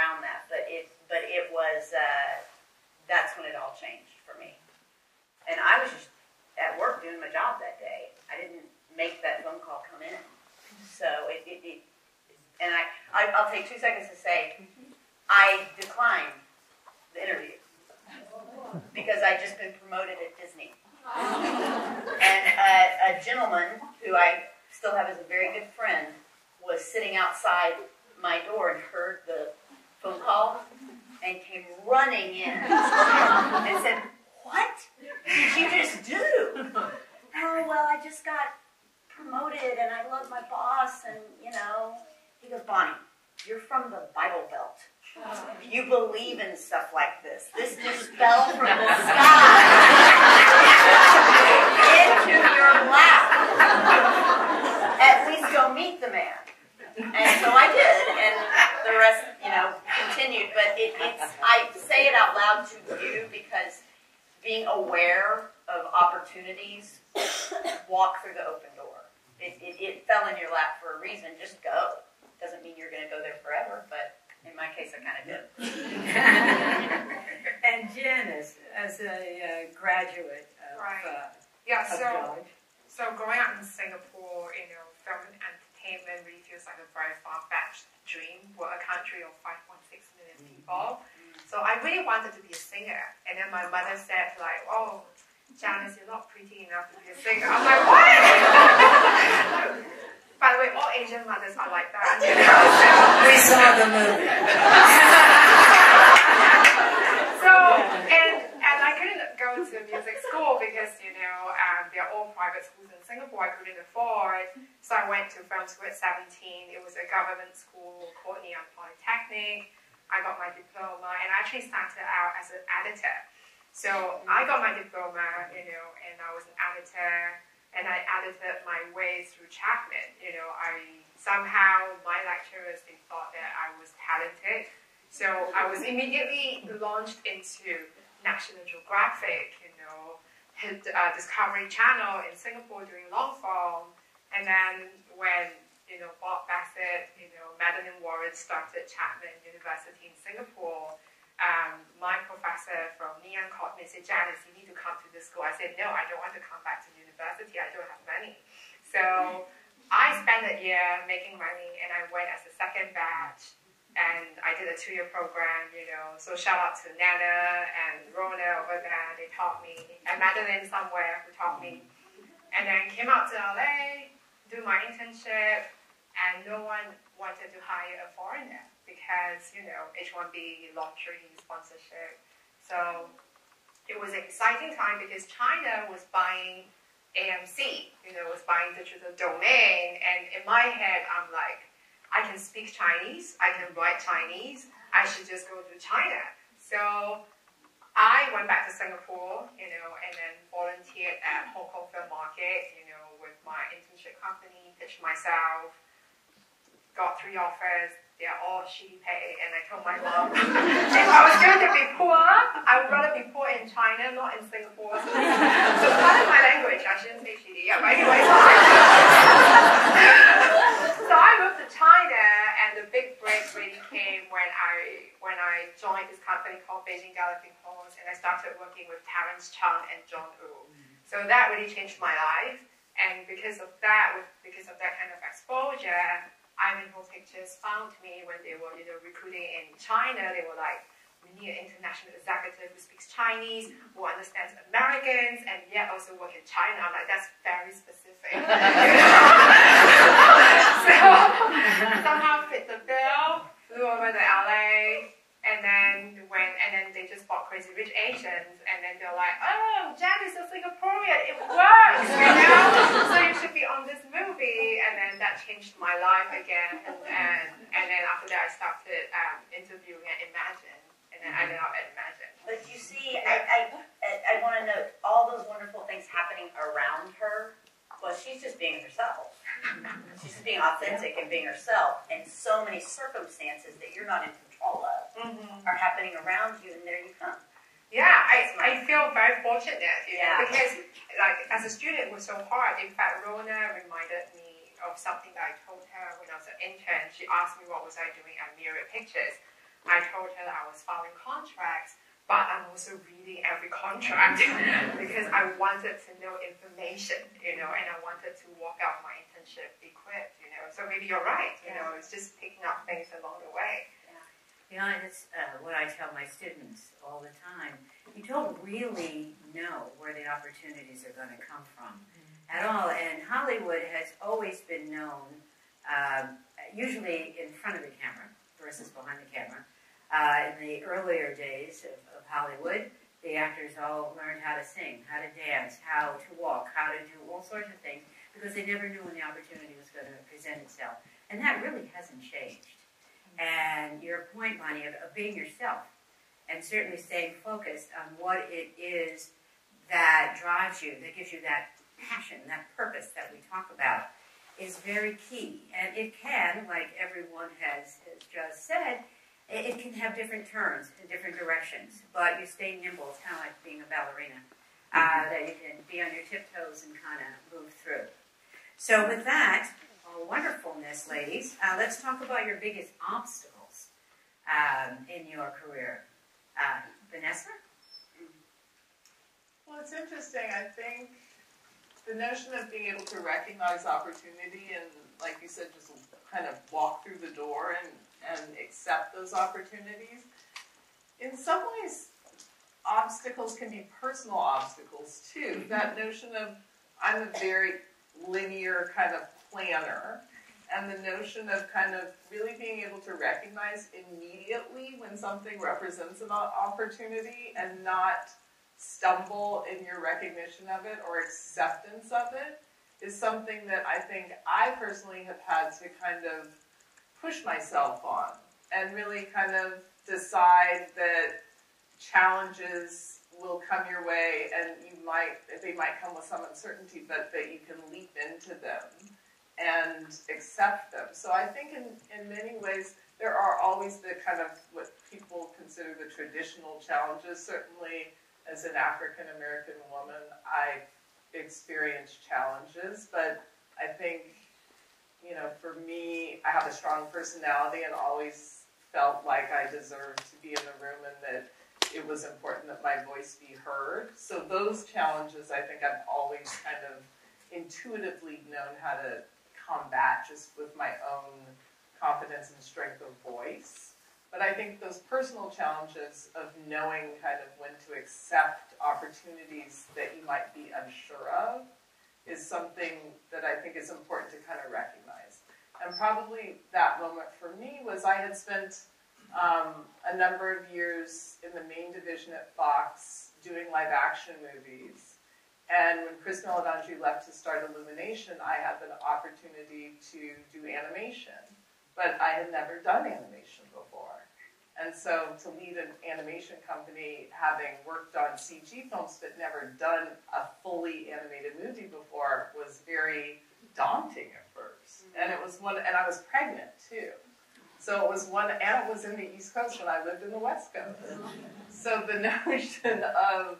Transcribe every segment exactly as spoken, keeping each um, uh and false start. around that, but it, but it was, uh, that's when it all changed for me. And I was just at work doing my job that day. I didn't make that phone call come in. So it, it, it and I, I, I'll take two seconds to say, I declined the interview because I'd just been promoted at Disney. And a, a gentleman who I still have as a very good friend was sitting outside my door and heard the phone call and came running in and said, "What did you just do?" "Oh, well, I just got promoted and I love my boss and, you know." He goes, "Bonnie, you're from the Bible Belt. You believe in stuff like this. This just fell from the sky into your lap. At least go meet the man." And so I did, and the rest, you know, continued. But it, it's, I say it out loud to you because being aware of opportunities, walk through the open door. It, it, it fell in your lap for a reason. Just go. Doesn't mean you're going to go there forever, but in my case, I kind of did. And Janice, as a uh, graduate of, right. uh, yeah, of so, college. So growing up in Singapore, you know, film and entertainment really feels like a very far-fetched dream. We're a country of five point six million people. Mm-hmm. So I really wanted to be a singer. And then my mother said, like, "Oh, Janice, you're not pretty enough to be a singer." I'm like, "What?" By the way, all Asian mothers are like that. You know? We saw the movie. So, and, and I couldn't go to music school because, you know, um, they're all private schools in Singapore. I couldn't afford. So I went to film school at seventeen. It was a government school called Ngee Ann Polytechnic. I got my diploma, and I actually started out as an editor. So I got my diploma, you know, and I was an editor. And I edited my way through Chapman. You know, I somehow, my lecturers, they thought that I was talented. So I was immediately launched into National Geographic, you know, uh, Discovery Channel in Singapore doing long form. And then when, you know, Bob Bassett, you know, Madeline Warren started Chapman University in Singapore, Um, my professor from Ngee Ann called me and said, "Janice, you need to come to this school." I said, "No, I don't want to come back to university. I don't have money." So I spent a year making money, and I went as a second batch, and I did a two-year program, you know. So shout out to Nana and Rona over there. They taught me, and Madeline somewhere who taught me. And then came out to L A, do my internship, and no one wanted to hire a foreigner. Because, you know, H one B, lottery, sponsorship. So it was an exciting time because China was buying A M C, you know, was buying Digital Domain. And in my head, I'm like, I can speak Chinese, I can write Chinese, I should just go to China. So I went back to Singapore, you know, and then volunteered at Hong Kong Film Market, you know, with my internship company, pitched myself, got three offers. They're all shitty pay, and I told my mom, if I was going to be poor, I would rather be poor in China, not in Singapore. So part of my language, I shouldn't say shitty, yeah, but anyway. So I moved to China, and the big break really came when I when I joined this company called Beijing Galloping Homes, and I started working with Terence Chung and John Wu. So that really changed my life, and because of that, because of that kind of exposure, Iron Home Pictures found me when they were, you know, recruiting in China. They were like, "We need an international executive who speaks Chinese, who understands Americans, and yet also work in China." I'm like, that's very specific. So somehow fit the bill, flew over to L A, and then when and then they just bought Crazy Rich Asians, and then they're like, "Oh, Janice is a Singaporean, it works, you know? So you should be on this movie." And then that changed my life again, and and, and then after that I started um, interviewing at Imagine, and then I ended up at Imagine. But you see, I I, I want to note all those wonderful things happening around her. Well, she's just being herself. She's just being authentic and being herself, and so many circumstances that you're not in control of mm-hmm. are happening around you, and there you come. Yeah, I, I feel very fortunate, you yeah. know, because like as a student it was so hard. In fact, Rona reminded me of something that I told her when I was an intern. She asked me what was I doing at Myriad Pictures. I told her that I was filing contracts, but I'm also reading every contract because I wanted to know information, you know, and I wanted to walk out my internship equipped, you know. So maybe you're right, you yeah. know, it's just picking up things along the way. Yeah, you know, and it's uh, what I tell my students all the time. You don't really know where the opportunities are going to come from mm-hmm. at all. And Hollywood has always been known, uh, usually in front of the camera versus behind the camera. Uh, in the earlier days of, of Hollywood, the actors all learned how to sing, how to dance, how to walk, how to do all sorts of things, because they never knew when the opportunity was going to present itself. And that really hasn't changed. And your point, Bonnie, of, of being yourself, and certainly staying focused on what it is that drives you, that gives you that passion, that purpose that we talk about, is very key. And it can, like everyone has, has just said, it can have different turns in different directions, but you stay nimble. It's kind of like being a ballerina, uh, mm-hmm. that you can be on your tiptoes and kind of move through. So with that all wonderfulness, ladies, uh, let's talk about your biggest obstacles um, in your career. Uh, Vanessa? Well, it's interesting. I think the notion of being able to recognize opportunity and, like you said, just kind of walk through the door and and accept those opportunities. In some ways, obstacles can be personal obstacles too. That notion of, I'm a very linear kind of planner, and the notion of kind of really being able to recognize immediately when something represents an opportunity and not stumble in your recognition of it or acceptance of it is something that I think I personally have had to kind of push myself on and really kind of decide that challenges will come your way and you might, they might come with some uncertainty, but that you can leap into them and accept them. So I think in, in many ways, there are always the kind of what people consider the traditional challenges. Certainly as an African-American woman, I've experienced challenges, but I think, you know, for me, I have a strong personality and always felt like I deserved to be in the room and that it was important that my voice be heard. So those challenges, I think I've always kind of intuitively known how to combat just with my own confidence and strength of voice. But I think those personal challenges of knowing kind of when to accept opportunities that you might be unsure of is something that I think is important to kind of recognize. And probably that moment for me was I had spent um, a number of years in the main division at Fox doing live action movies. And when Chris Meledandri left to start Illumination, I had the opportunity to do animation. But I had never done animation before. And so to lead an animation company, having worked on C G films but never done a fully animated movie before, was very daunting at first. And it was one, and I was pregnant too. So it was one, and it was in the East Coast when I lived in the West Coast. So the notion of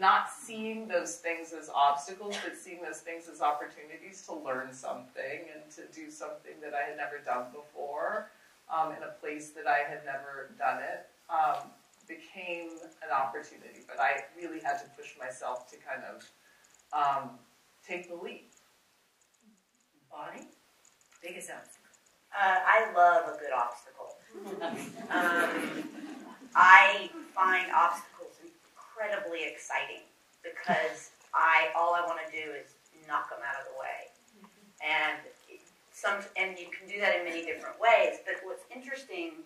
not seeing those things as obstacles, but seeing those things as opportunities to learn something and to do something that I had never done before, Um, in a place that I had never done it, um, became an opportunity. But I really had to push myself to kind of um, take the leap. Bonnie? Biggest obstacle? Uh, I love a good obstacle. um, I find obstacles incredibly exciting because I all I want to do is knock them out of the way. And Some, and you can do that in many different ways, but what's interesting,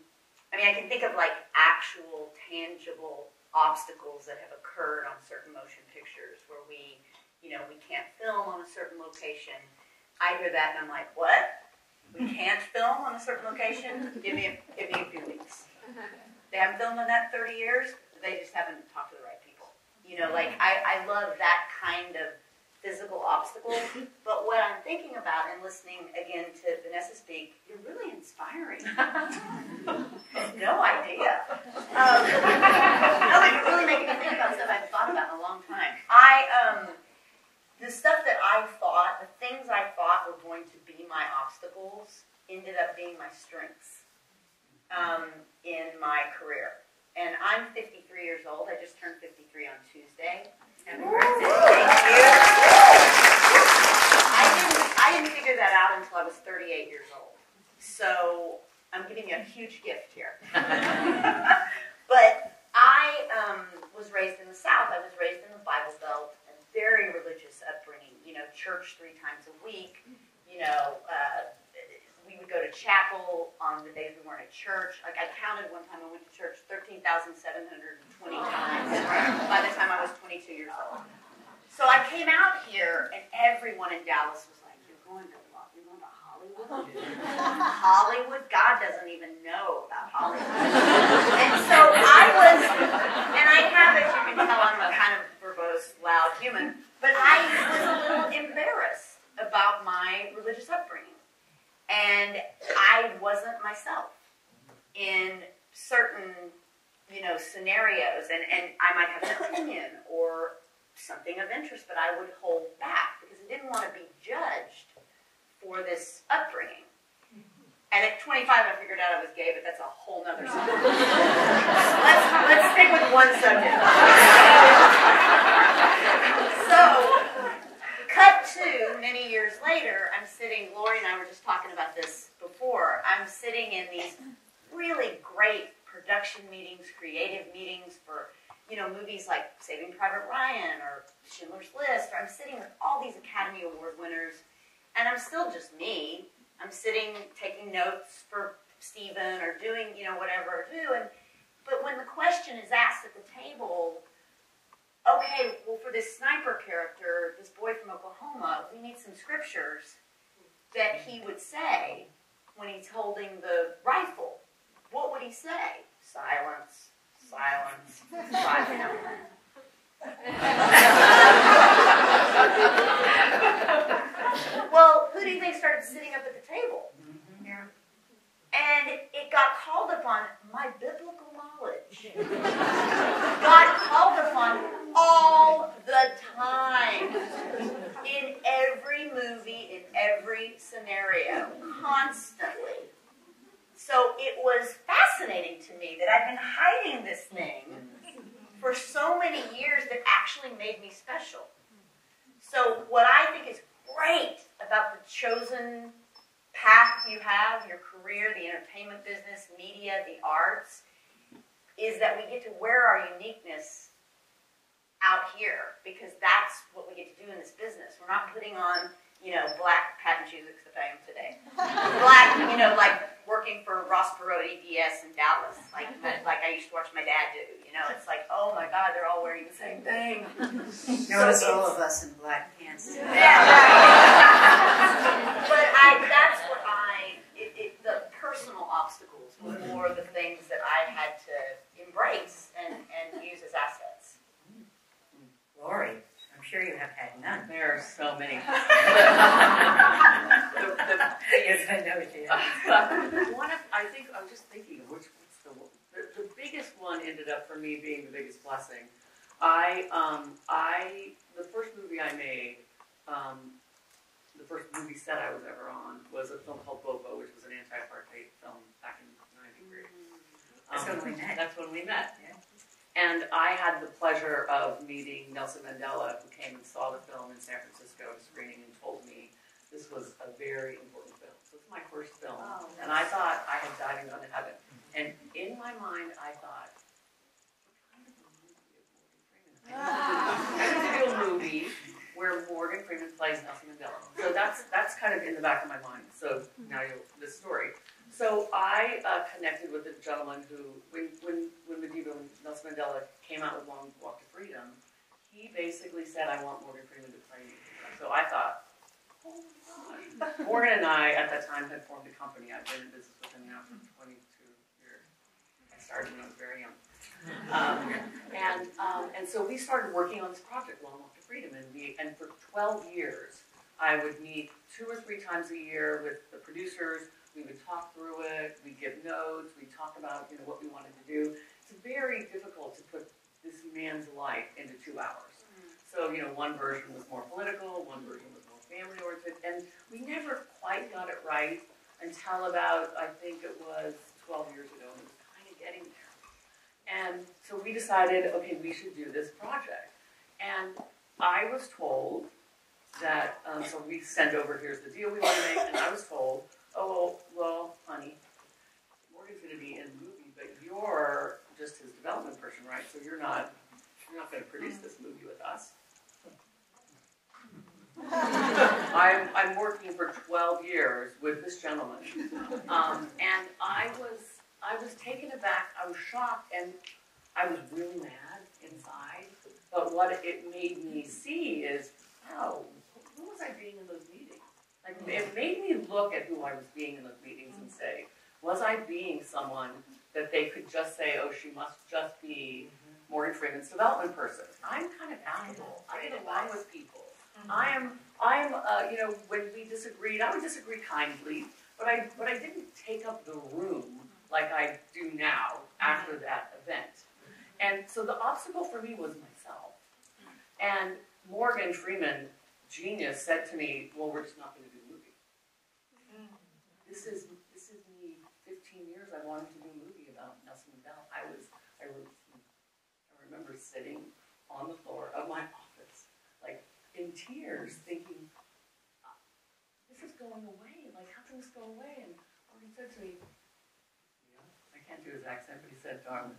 I mean, I can think of like actual tangible obstacles that have occurred on certain motion pictures where we, you know, we can't film on a certain location. I hear that and I'm like, what? We can't film on a certain location? Give me a, give me a few weeks. They haven't filmed on that thirty years, they just haven't talked to the right people. You know, like, I, I love that kind of physical obstacles, but what I'm thinking about and listening again to Vanessa speak, you're really inspiring. No idea. Um, no, like you're really making me think about stuff I've thought about in a long time. I, um, the stuff that I thought, the things I thought were going to be my obstacles ended up being my strengths. Um, in my career. And I'm fifty-three years old. I just turned fifty-three on Tuesday. Happy birthday. Thank you. I didn't, I didn't figure that out until I was thirty-eight years old. So I'm giving you a huge gift here. But I um, was raised in the South. I was raised in the Bible Belt, and very religious upbringing. You know, church three times a week. You know, uh, we would go to chapel on the days we weren't at church. Like, I counted one time I went to church thirteen thousand seven hundred twenty times by the time I was twenty-two years old. So I came out here, and everyone in Dallas was like, you're going to what? You're going to Hollywood? Hollywood? God doesn't even know about Hollywood. And so I was, and I have, as you can tell, I'm a kind of verbose, loud human, but I was a little embarrassed about my religious upbringing. And I wasn't myself in certain, you know, scenarios. And, and I might have an opinion or something of interest, but I would hold back because I didn't want to be judged for this upbringing. And at twenty-five, I figured out I was gay, but that's a whole nother subject. let's, let's stick with one subject. So... Cut to many years later, I'm sitting, Lori and I were just talking about this before, I'm sitting in these really great production meetings, creative meetings for, you know, movies like Saving Private Ryan or Schindler's List, or I'm sitting with all these Academy Award winners, and I'm still just me. I'm sitting, taking notes for Stephen or doing, you know, whatever I do, and, but when the question is asked at the table, okay, well, for this sniper character, this boy from Oklahoma, we need some scriptures that he would say when he's holding the rifle. What would he say? Silence, silence, silence. Well, who do you think started sitting up at the table? Mm-hmm. Yeah. And it got called upon my biblical knowledge. Got called upon all the time. In every movie, in every scenario, constantly. So it was fascinating to me that I've been hiding this thing for so many years that actually made me special. So what I think is great about the chosen path you have, your career, the entertainment business, media, the arts, is that we get to wear our uniqueness out here, because that's what we get to do in this business. We're not putting on, you know, black patent shoes, except I am today. Black, you know, like working for Ross Perot, E D S in Dallas, like, like I used to watch my dad do, you know, it's like, oh my God, they're all wearing the same thing. Notice so all of us in black pants. Yeah, right. But I, that's what I, it, it, the personal obstacles were more the things that I had to embrace and, and use as assets. Lori, I'm sure you have had none. There are so many. the, the, yes, I know it is. Uh, one of, I think, I'm just thinking, which what's the, the, the biggest one ended up for me being the biggest blessing. I, um, I, the first movie I made, um, the first movie set I was ever on was a film called Bobo, which was an anti-apartheid film back in ninety-three. Mm-hmm. um, That's when we met. That's when we met. Yeah. And I had the pleasure of meeting Nelson Mandela, who came and saw the film in San Francisco screening and told me this was a very important film. So it was my first film. Oh, nice. And I thought I had died and gone to heaven. And in my mind, I thought, I need to do a movie where Morgan Freeman plays Nelson Mandela. So that's, that's kind of in the back of my mind. So now you this story. So I uh, connected with a gentleman who, when when when Madiba and Nelson Mandela came out with Long Walk to Freedom, he basically said, "I want Morgan Freeman to play me." So I thought, "Oh my God!" Morgan and I at that time had formed a company. I've been in business with him now for twenty-two years. I started when I was very young, um, and um, and so we started working on this project, Long Walk to Freedom, and we and for twelve years I would meet two or three times a year with the producers. We would talk through it, we'd give notes, we'd talk about, you know, what we wanted to do. It's very difficult to put this man's life into two hours. So, you know, one version was more political, one version was more family-oriented, and we never quite got it right until about, I think it was twelve years ago, and it was kind of we decided, okay, we should do this project. And I was told that, um, so we sent over, here's the deal we want to make, and I was told, oh, well, well honey, Morgan's going to be in the movie, but you're just his development person, right? So you're not, you're not going to produce this movie with us. I'm, I'm working for twelve years with this gentleman, um, and I was, I was taken aback, I was shocked, and I was really mad inside, but what it made me see is, wow, who was I being in those meetings? Like, it made me look at who I was being in those meetings and say, was I being someone that they could just say, oh, she must just be Morgan Freeman's development person? I'm kind of affable. I get along with people. I am, I am, uh, you know, when we disagreed, I would disagree kindly, but I, but I didn't take up the room like I do now after that event. And so the obstacle for me was myself. And Morgan Freeman, genius, said to me, well, we're just not going to do a movie. This is, this is me, fifteen years, I wanted to do a movie about Nelson Mandela. I was, I was, I remember sitting on the floor of my office, like, in tears, thinking, this is going away, like, how can this go away? And Morgan said to me, yeah, I can't do his accent, but he said, darling,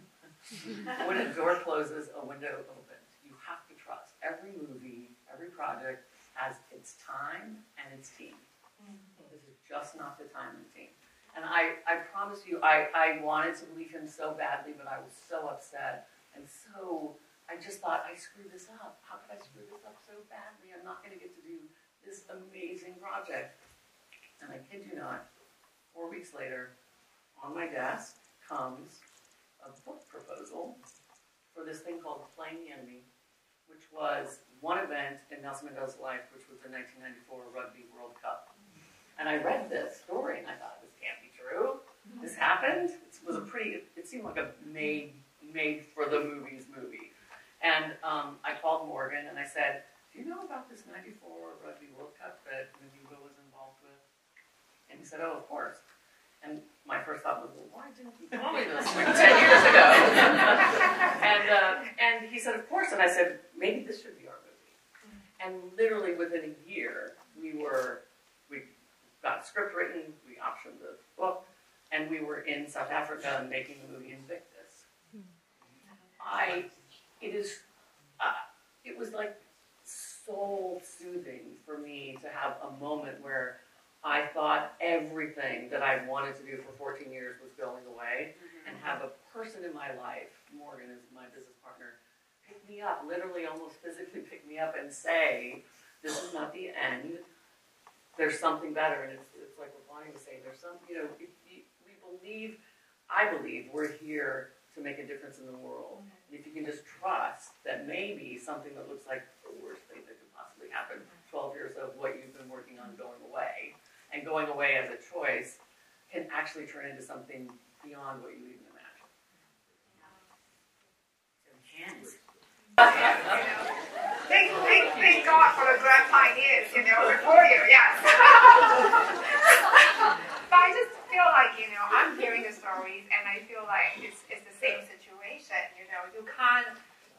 when a door closes, a window opens. You have to trust. Every movie, every project has its time and its team. Mm-hmm. This is just not the time and the team. And I, I promise you, I, I wanted to believe him so badly, but I was so upset and so... I just thought, I screwed this up. How could I screw this up so badly? I'm not going to get to do this amazing project. And I kid you not, four weeks later, on my desk comes a book proposal for this thing called Playing the Enemy, which was one event in Nelson Mandela's life, which was the nineteen ninety-four Rugby World Cup. And I read this story, and I thought, this can't be true. This happened. It was a pretty, it seemed like a made, made for the movies movie. And um, I called Morgan and I said, do you know about this ninety-four Rugby World Cup that Rodrigo was involved with? And he said, oh, of course. And my first thought was, well, why didn't you tell me this like ten years ago? and, uh, and he said, of course. And I said, maybe this should be our movie. And literally within a year, we were, we got a script written, we optioned the book, and we were in South Africa making the movie Invictus. I... It is, uh, it was like soul soothing for me to have a moment where I thought everything that I wanted to do for fourteen years was going away, mm-hmm. and have a person in my life, Morgan is my business partner, pick me up, literally almost physically pick me up and say, this is not the end, there's something better. And it's, it's like what Bonnie was saying, there's some, you know, if you, we believe, I believe we're here to make a difference in the world. And if you can just trust that maybe something that looks like the worst thing that could possibly happen, twelve years of what you've been working on going away, and going away as a choice, can actually turn into something beyond what you even imagine. And thank, thank, thank God for the grand pioneers, you know, before you, yes. But I just feel like, you know, I'm hearing the stories, and I feel like it's, it's the same situation, you know. You can't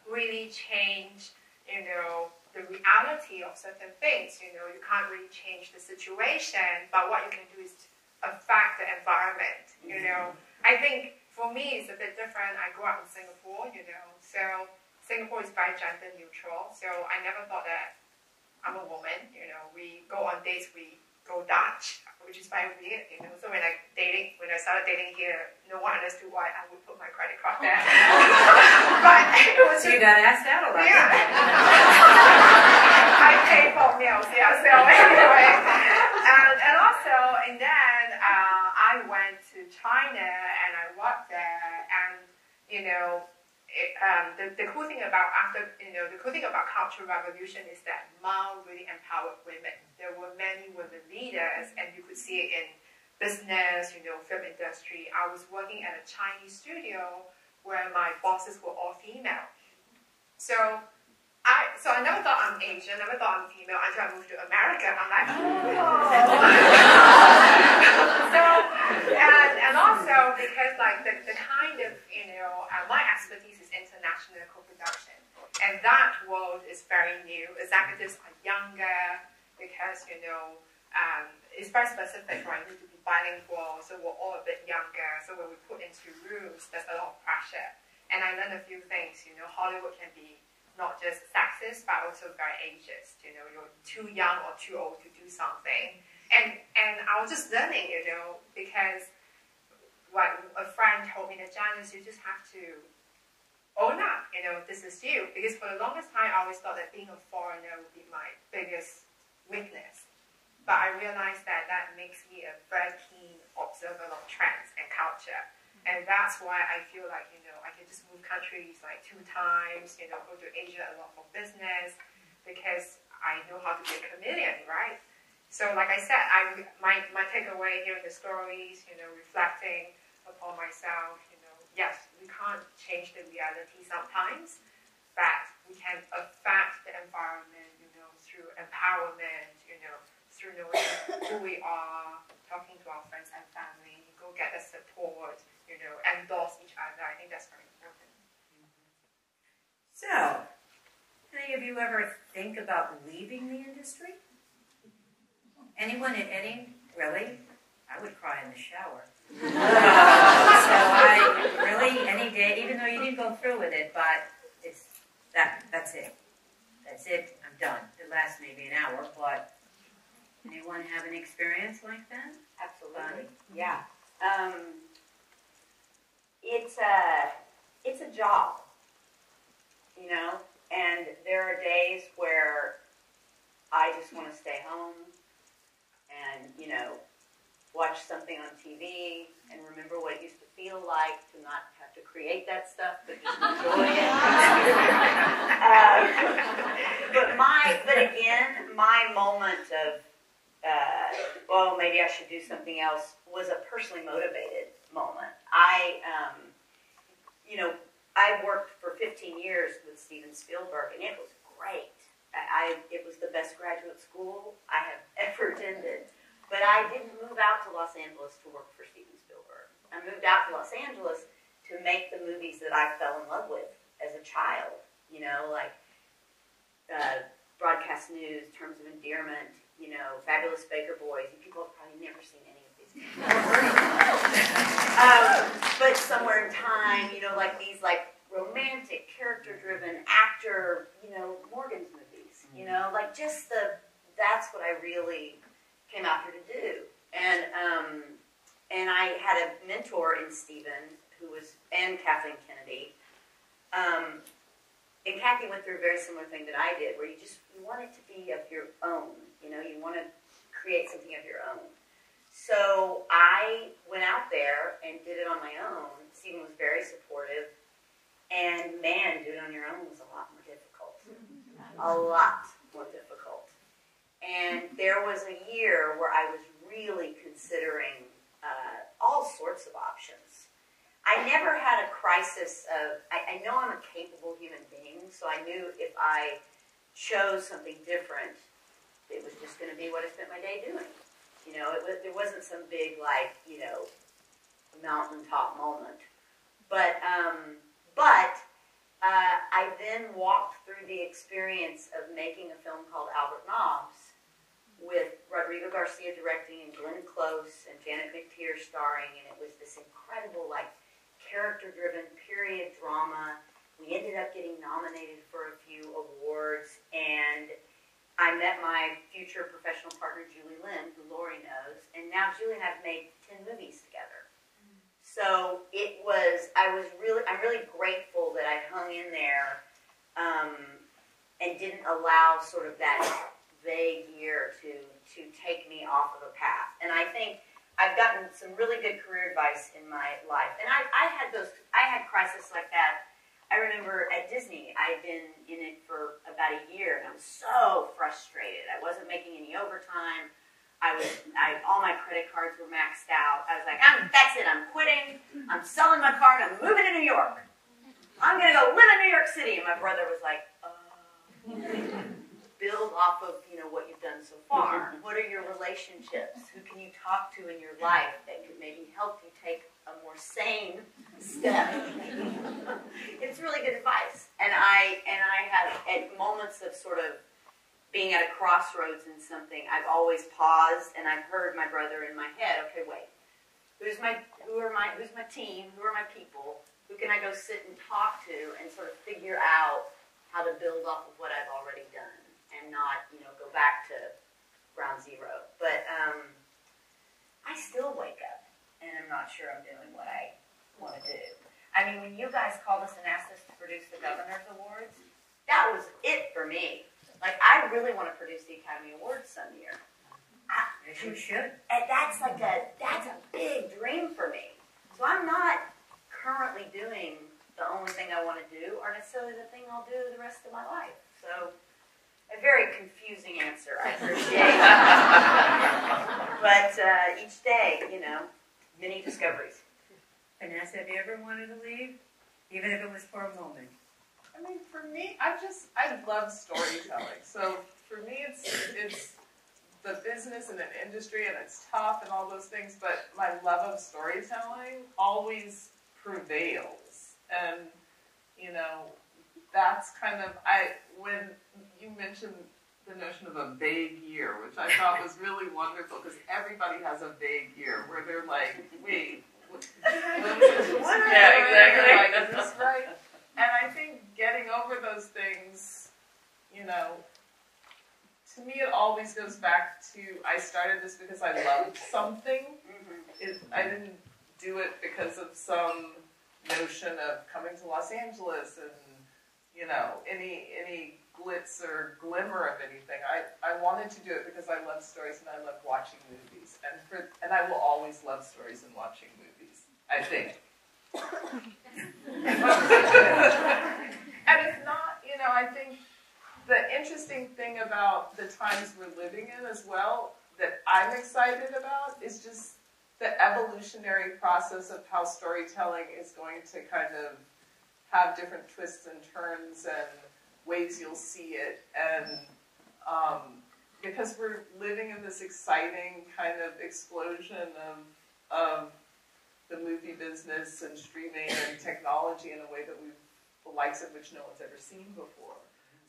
really change, you know, the reality of certain things, you know. You can't really change the situation, but what you can do is affect the environment, you know. I think, for me, it's a bit different. I grew up in Singapore, you know, so Singapore is very gender neutral, so I never thought that I'm a woman, you know. We go on dates, we go Dutch, which is very weird, you know. So when I dating, when I started dating here, no one understood why I would put my credit card there. But it was just, you got asked out a lot. Yeah. I pay for meals, yeah. So anyway, and, and also, and then uh, I went to China and I worked there, and you know, it, um, the the cool thing about after you know the cool thing about Cultural Revolution is that Mao really empowered women. There were many women leaders, and you could see it in business, you know, film industry. I was working at a Chinese studio where my bosses were all female. So I so I never thought I'm Asian, never thought I'm female until I moved to America. I'm like, oh. So and and also because like the, the kind of, you know, uh, my expertise is international. very new. Executives are younger because, you know, um, it's very specific, right? You need to be bilingual, so we're all a bit younger. So when we put into rooms, there's a lot of pressure. And I learned a few things, you know, Hollywood can be not just sexist, but also very ageist. You know, you're too young or too old to do something. And and I was just learning, you know, because what a friend told me that, Janice, you just have to own up, you know, this is you. Because for the longest time, I always thought that being a foreigner would be my biggest weakness. But I realized that that makes me a very keen observer of trends and culture. And that's why I feel like, you know, I can just move countries like two times, you know, go to Asia a lot for business, because I know how to be a chameleon, right? So like I said, I, my, my takeaway hearing the stories, you know, reflecting upon myself, you know, yes, we can't change the reality sometimes, but we can affect the environment, you know, through empowerment, you know, through knowing who we are, talking to our friends and family, go get the support, you know, endorse each other. I think that's very important. Mm-hmm. So, any of you ever think about leaving the industry? Anyone at any? Really? I would cry in the shower. uh, so I really, any day, even though you didn't go through with it, but it's that. That's it. That's it. I'm done. It lasts maybe an hour, but anyone have an experience like that? Absolutely. Um, yeah. Um, It's a, it's a job, you know, and there are days where I just want to stay home and, you know, watch something on T V and remember what it used to feel like to not have to create that stuff, but just enjoy it. um, but my, but again, my moment of, uh, well, maybe I should do something else was a personally motivated moment. I, um, you know, I worked for fifteen years with Steven Spielberg, and it was great. I, I it was the best graduate school I have ever attended. But I didn't move out to Los Angeles to work for Steven Spielberg. I moved out to Los Angeles to make the movies that I fell in love with as a child. You know, like uh, Broadcast News, Terms of Endearment, you know, Fabulous Baker Boys. And people have probably never seen any of these movies. Um, but Somewhere in Time, you know, like these like romantic, character-driven actor, you know, Morgan's movies, you know, like just the, that's what I really came out here to do. And, um, and I had a mentor in Stephen who was, and Kathleen Kennedy, um, and Kathleen went through a very similar thing that I did, where you just, you want it to be of your own, you know, you want to create something of your own. So I went out there and did it on my own. Stephen was very supportive. And man, doing it on your own was a lot more difficult. A lot more difficult. And there was a year where I was really considering uh, all sorts of options. I never had a crisis of, I, I know I'm a capable human being, so I knew if I chose something different, it was just going to be what I spent my day doing. You know, it was, there wasn't some big, like, you know, mountaintop moment. But, um, but uh, I then walked through the experience of making a film called Albert Nobbs with Rodrigo Garcia directing and Glenn Close and Janet McTeer starring. And it was this incredible, like, character-driven period drama. We ended up getting nominated for a few awards, and I met my future professional partner, Julie Lynn, who Lori knows, and now Julie and I've made ten movies together. Mm-hmm. So it was, I was really, I'm really grateful that I hung in there um, and didn't allow sort of that vague year to, to take me off of a path. And I think I've gotten some really good career advice in my life. And I, I had those, I had crises like that. I remember at Disney, I had been in it for about a year, and I was so frustrated. I wasn't making any overtime. I was, I, all my credit cards were maxed out. I was like, I'm, that's it, I'm quitting. I'm selling my car, and I'm moving to New York. I'm going to go live in New York City. And my brother was like, uh, build off of, you know, what you've done so far. What are your relationships? Who can you talk to in your life that could maybe help you take a more sane step? It's really good advice. And I and I have at moments of sort of being at a crossroads in something, I've always paused and I've heard my brother in my head. Okay, wait. Who's my who are my who's my team? Who are my people? Who can I go sit and talk to and sort of figure out how to build off of what I've already done and not, you know, go back to ground zero. But um, I still wake up and I'm not sure I'm doing what I want to do. I mean, when you guys called us and asked us to produce the Governor's Awards, that was it for me. Like, I really want to produce the Academy Awards some year. I, you should. And that's like a, that's a big dream for me. So I'm not currently doing the only thing I want to do, or necessarily the thing I'll do the rest of my life. So, a very confusing answer, I appreciate. But uh, each day, you know, many discoveries. Vanessa, have you ever wanted to leave? Even if it was for a moment? I mean, for me, I just, I love storytelling. So for me, it's, it's the business and the industry, and it's tough and all those things, but my love of storytelling always prevails. And, you know, that's kind of, I, when you mentioned the notion of a vague year, which I thought was really wonderful, because everybody has a vague year where they're like, wait, what, what yeah, exactly. Like, is this right? And I think getting over those things, you know, to me it always goes back to, I started this because I loved something. Mm-hmm. It, I didn't do it because of some notion of coming to Los Angeles and, you know, any any glitz or glimmer of anything. I, I wanted to do it because I love stories and I love watching movies. And for and I will always love stories and watching movies, I think. And if not, you know, I think the interesting thing about the times we're living in as well that I'm excited about is just the evolutionary process of how storytelling is going to kind of have different twists and turns and ways you'll see it, and um, because we're living in this exciting kind of explosion of, of the movie business and streaming and technology in a way that we've, the likes of which no one's ever seen before.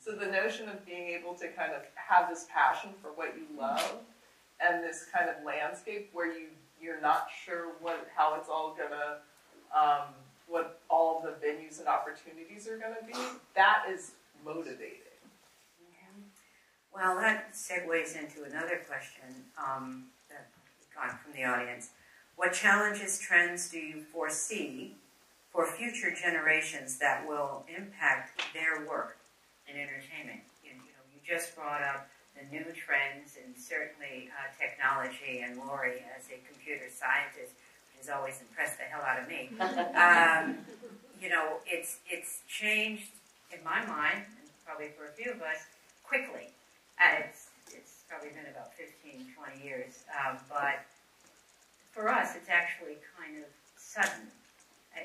So the notion of being able to kind of have this passion for what you love and this kind of landscape where you, you're not sure what, how it's all gonna, um, what all of the venues and opportunities are gonna be, that is motivating. Yeah. Well, that segues into another question um, that got from the audience. What challenges, trends do you foresee for future generations that will impact their work in entertainment? You, you know, you just brought up the new trends, and certainly uh, technology, and Lori, as a computer scientist, has always impressed the hell out of me. um, you know, it's, it's changed, in my mind, and probably for a few of us, quickly. Uh, it's, it's probably been about fifteen, twenty years, uh, but for us, it's actually kind of sudden.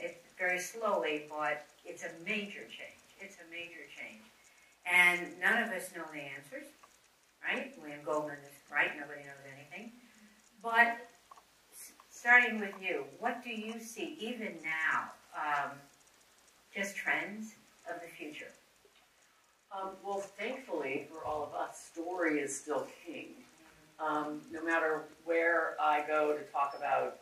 It's very slowly, but it's a major change. It's a major change. And none of us know the answers, right? William Goldman is right. Nobody knows anything. But starting with you, what do you see even now, um, just trends of the future? Um, well, thankfully for all of us, story is still king. Um, no matter where I go to talk about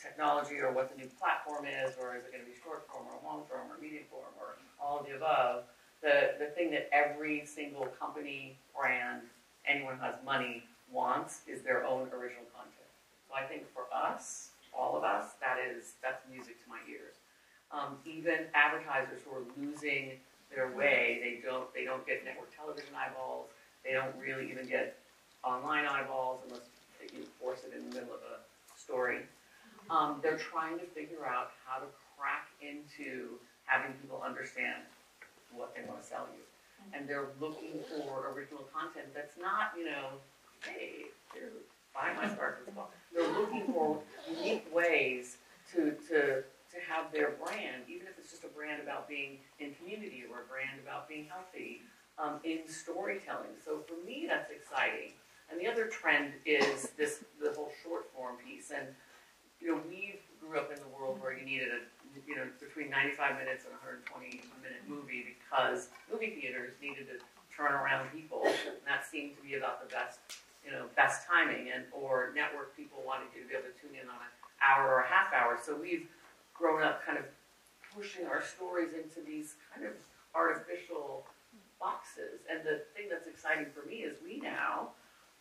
technology or what the new platform is, or is it going to be short form or long form or medium form or all of the above, the, the thing that every single company, brand, anyone who has money wants is their own original content. So I think for us, all of us, that is, that's music to my ears. Um, even advertisers who are losing their way, they don't, they don't get network television eyeballs, they don't really even get online eyeballs unless you force it in the middle of a story. Um, they're trying to figure out how to crack into having people understand what they want to sell you. And they're looking for original content that's not, you know, hey, here, buy my sparkling bottle. They're looking for unique ways to, to, to have their brand, even if it's just a brand about being in community or a brand about being healthy, um, in storytelling. So for me, that's exciting. And the other trend is this, the whole short form piece. And, you know, we grew up in the world where you needed a you know, between ninety-five minutes and one hundred twenty minute movie because movie theaters needed to turn around people, and that seemed to be about the best, you know, best timing, and or network people wanted you to be able to tune in on an hour or a half hour. So we've grown up kind of pushing our stories into these kind of artificial boxes. And the thing that's exciting for me is we now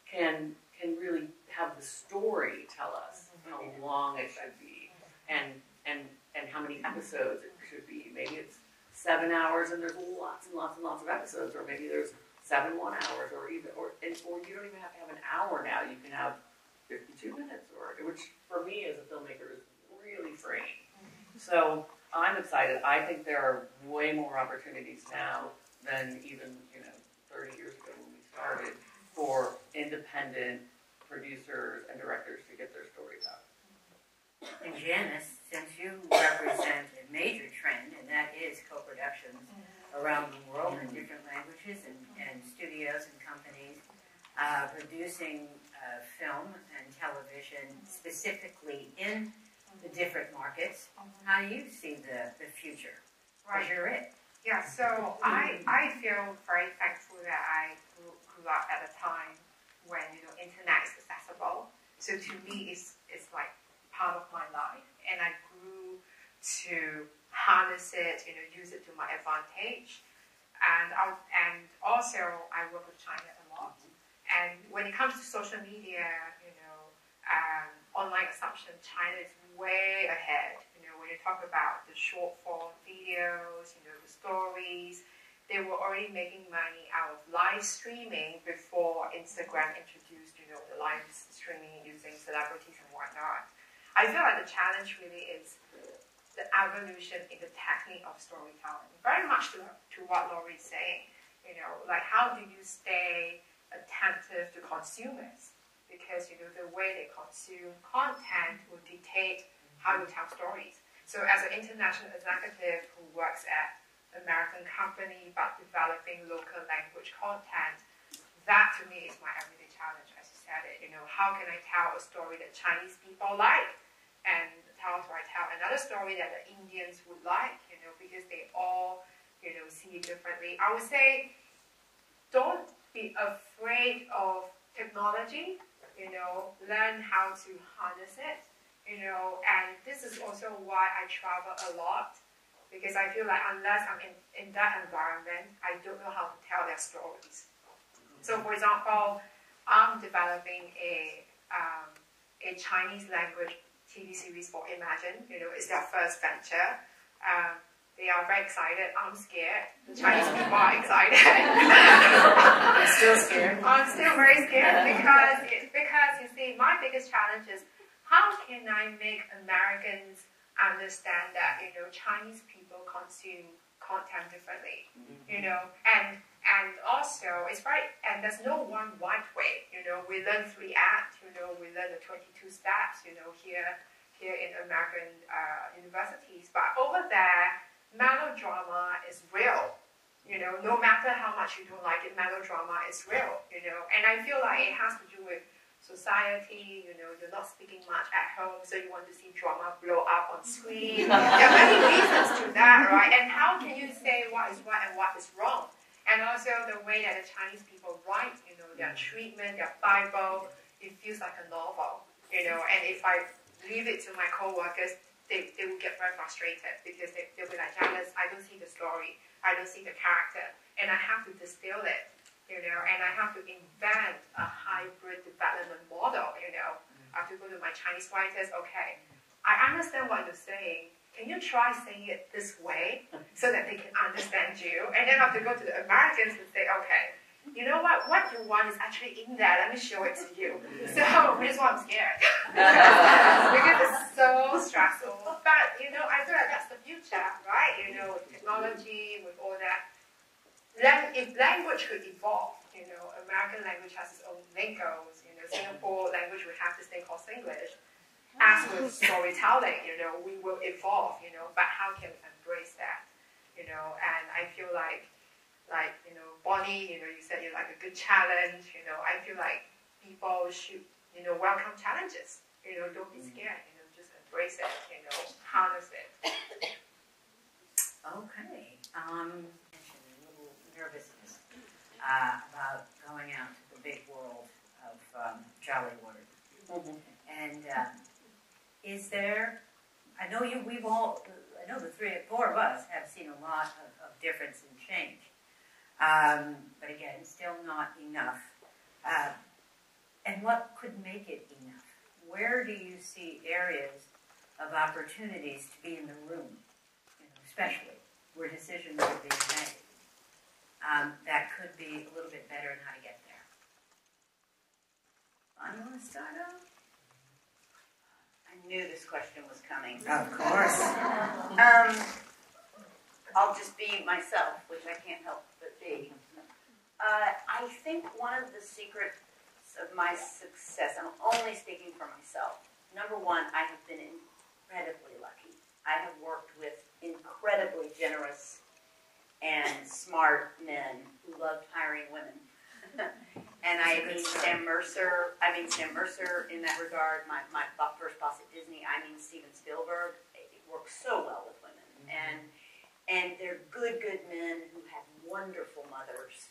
can can really have the story tell us how long it should be and and and how many episodes it should be. Maybe it's seven hours and there's lots and lots and lots of episodes, or maybe there's seven one hours, or even or and or you don't even have to have an hour now. You can have fifty-two minutes, or which for me as a filmmaker is really freeing. So I'm excited. I think there are way more opportunities now than even, you know, thirty years ago when we started for independent producers and directors to get their stories out. And Janice, since you represent a major trend, and that is co-productions around the world in different languages and, and studios and companies uh, producing uh, film and television specifically in the different markets, how do you see the, the future? Right. Because you're it. Yeah, so I, I feel very thankful that I grew, grew up at a time when, you know, internet is accessible. So to me, it's, it's like part of my life. And I grew to harness it, you know, use it to my advantage. And, I, and also, I work with China a lot. And when it comes to social media, you know, um, online assumption, China is way ahead. You know, when you talk about the short form videos, you know, the stories, they were already making money out of live streaming before Instagram introduced, you know, the live streaming using celebrities and whatnot. I feel like the challenge really is the evolution in the technique of storytelling. Very much to, to what Lori is saying, you know, like how do you stay attentive to consumers? Because, you know, the way they consume content will dictate how you tell stories. So as an international executive who works at an American company but developing local language content, that to me is my everyday challenge, as you said it. You know, how can I tell a story that Chinese people like? And how do I tell another story that the Indians would like, you know, because they all, you know, see it differently. I would say don't be afraid of technology. You know, learn how to harness it, you know, and this is also why I travel a lot, because I feel like unless I'm in, in that environment, I don't know how to tell their stories. So for example, I'm developing a, um, a Chinese language T V series for Imagine, you know, it's their first venture. Um, They are very excited. I'm scared. The Chinese people are excited. I'm still scared. I'm still very scared because, it, because you see, my biggest challenge is how can I make Americans understand that, you know, Chinese people consume content differently, mm-hmm. you know, and and also it's right. And there's no one right way, you know. We learn three acts, you know. We learn the twenty-two steps, you know, here here in American uh, universities, but over there. Melodrama is real, you know, no matter how much you don't like it, melodrama is real, you know, and I feel like it has to do with society, you know, you're not speaking much at home, so you want to see drama blow up on screen. There are many reasons to that, right? And how can you say what is right and what is wrong? And also the way that the Chinese people write, you know, their treatment, their Bible, it feels like a novel, you know, and if I leave it to my co-workers, They, they will get very frustrated because they, they'll be like, Janice, I don't see the story, I don't see the character, and I have to distill it, you know, and I have to invent a hybrid development model, you know. I have to go to my Chinese writers, okay, I understand what you're saying, can you try saying it this way so that they can understand you? And then I have to go to the Americans and say, okay, you know what, what you want is actually in there, let me show it to you. So, this is why I'm scared. Because it's so stressful. But, you know, I feel like that's the future, right? You know, with technology, with all that. If language could evolve, you know, American language has its own lingos, you know, Singapore language would have this thing called Singlish. As with storytelling, you know, we will evolve, you know, but how can we embrace that? You know, and I feel like Like, you know, Bonnie, you know, you said you like a good challenge, you know, I feel like people should, you know, welcome challenges. You know, don't be scared, you know, just embrace it, you know, harness it. Okay. Um, a little nervousness uh, about going out to the big world of um, Jolly Water. Mm-hmm. And uh, is there, I know you, we've all, I know the three or four of us have seen a lot of, of difference and change. Um, but again, still not enough. Uh, and what could make it enough? Where do you see areas of opportunities to be in the room, you know, especially where decisions are being made, um, that could be a little bit better in how to get there? I'm going to start off. I knew this question was coming. Of course. um, I'll just be myself, which I can't help but be. Uh, I think one of the secrets of my success, I'm only speaking for myself. Number one, I have been incredibly lucky. I have worked with incredibly generous and smart men who loved hiring women. And I mean Sam Mercer, I mean Sam Mercer in that regard, my, my first boss at Disney, I mean Steven Spielberg, it works so well with women. Mm-hmm. And and they're good, good men who have wonderful mothers.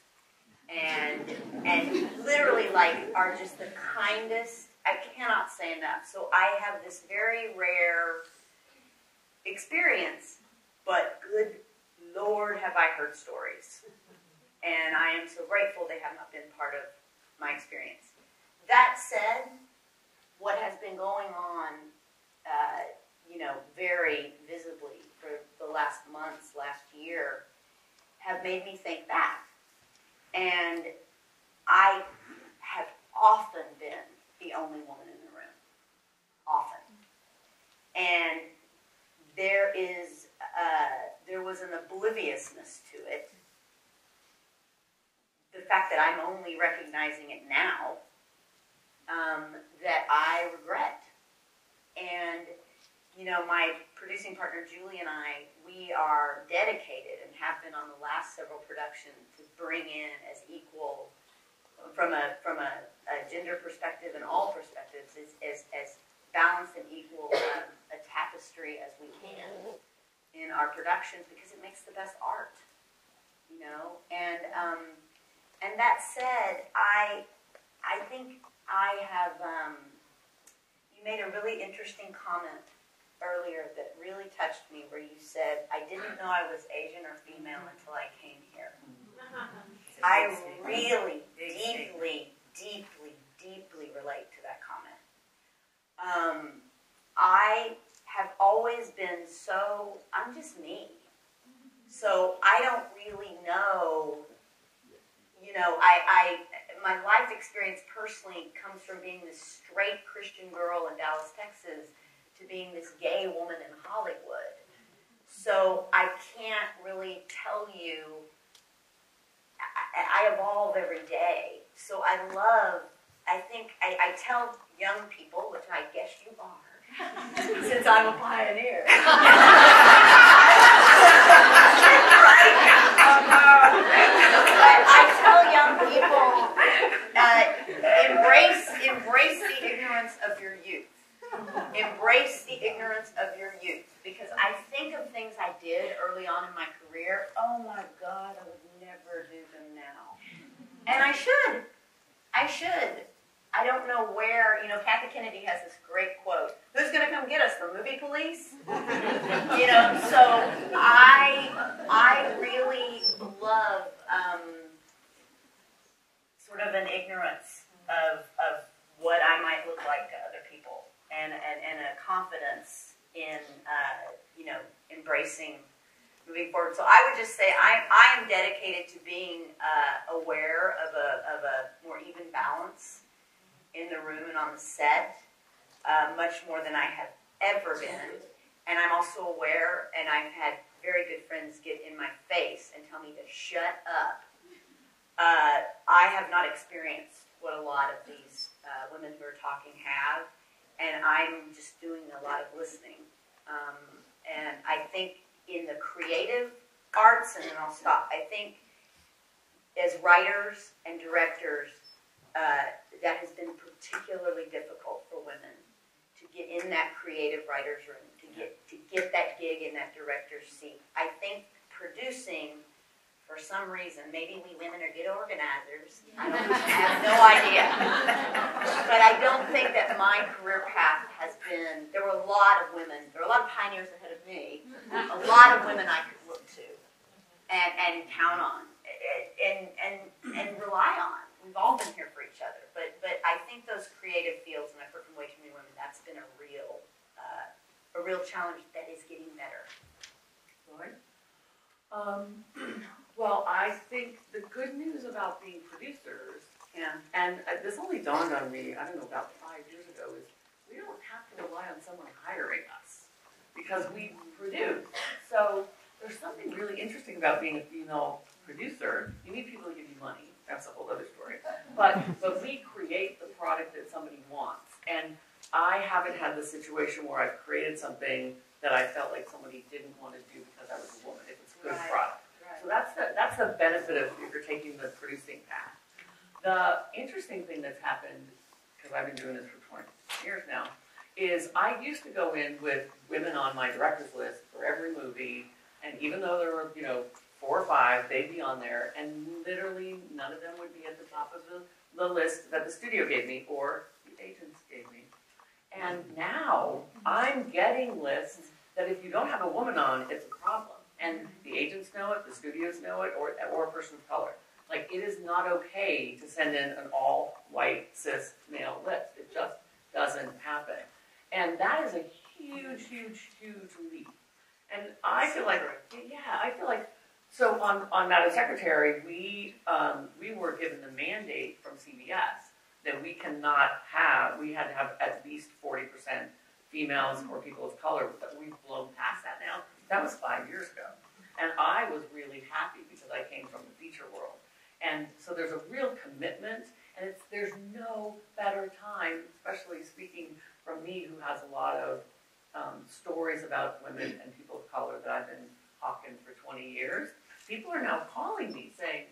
And and literally, like, are just the kindest. I cannot say enough. So I have this very rare experience, but good Lord, have I heard stories. And I am so grateful they have not been part of my experience. That said, what has been going on, uh, you know, very visibly for the last months, last year, have made me think back. And I have often been the only woman in the room, often. And there is, uh, there was an obliviousness to it. The fact that I'm only recognizing it now, um, that I regret. And, you know, my producing partner Julie and I, we are dedicated and have been on the last several productions to bring in as equal, from a from a, a gender perspective and all perspectives, as, as, as balanced and equal um, a tapestry as we can in our productions, because it makes the best art, you know? And um, and that said, I, I think I have, um, you made a really interesting comment earlier that really touched me, where you said, I didn't know I was Asian or female until I came here. I really deeply, deeply, deeply relate to that comment. Um, I have always been so, I'm just me. So I don't really know, you know, I, I my life experience personally comes from being this straight Christian girl in Dallas, Texas, to being this gay woman in Hollywood. So I can't really tell you, I, I evolve every day. So I love, I think, I, I tell young people, which I guess you are, since I'm a pioneer. Right? Um, but I tell young people, uh, embrace, embrace the ignorance of your youth. Embrace the ignorance of your youth, because I think of things I did early on in my career, oh my God, I would never do them now. And I should. I should. I don't know where, you know, Kathy Kennedy has this great quote, who's going to come get us, the movie police? You know, so I, I really love um, sort of an ignorance of, of what I might look like to other people. And, and, and a confidence in, uh, you know, embracing moving forward. So I would just say I, I am dedicated to being uh, aware of a, of a more even balance in the room and on the set, uh, much more than I have ever been. And I'm also aware, and I've had very good friends get in my face and tell me to shut up. Uh, I have not experienced what a lot of these uh, women who are talking have. And I'm just doing a lot of listening. Um, and I think in the creative arts, and then I'll stop, I think as writers and directors, uh, that has been particularly difficult for women to get in that creative writer's room, to get, to get that gig in that director's seat. I think producing, for some reason, maybe we women are good organizers, I, don't, I have no idea. But I don't think that my career path has been, there were a lot of women, there were a lot of pioneers ahead of me, a lot of women I could look to and, and count on and, and, and rely on. We've all been here for each other. But, but I think those creative fields, and I've heard from way too many women, that's been a real, uh, a real challenge that is getting better. Lori? Um, well, I think the good news about being producers, and, and uh, this only dawned on me, I don't know, about five years ago, is we don't have to rely on someone hiring us because we produce. So there's something really interesting about being a female producer. You need people to give you money. That's a whole other story. But, but we create the product that somebody wants. And I haven't had the situation where I've created something that I felt like somebody didn't want to do because I was a woman. It was a good right. product. Right. So that's the, that's the benefit of if you're taking the producing path. The interesting thing that's happened, because I've been doing this for twenty years now, is I used to go in with women on my director's list for every movie, and even though there were, you know, four or five, they'd be on there, and literally none of them would be at the top of the, the list that the studio gave me or the agents gave me. And now I'm getting lists that if you don't have a woman on, it's a problem. And the agents know it, the studios know it, or, or a person of color. Like, it is not okay to send in an all-white, cis, male list. It just doesn't happen. And that is a huge, huge, huge leap. And I feel like, yeah, I feel like, so on, on Madam Secretary, we, um, we were given the mandate from C B S that we cannot have, we had to have at least forty percent females or people of color, but we've blown past that now. That was five years ago. And I was really happy because I came from the feature world. And so there's a real commitment, and it's, there's no better time, especially speaking from me who has a lot of um, stories about women and people of color that I've been talking for twenty years. People are now calling me saying,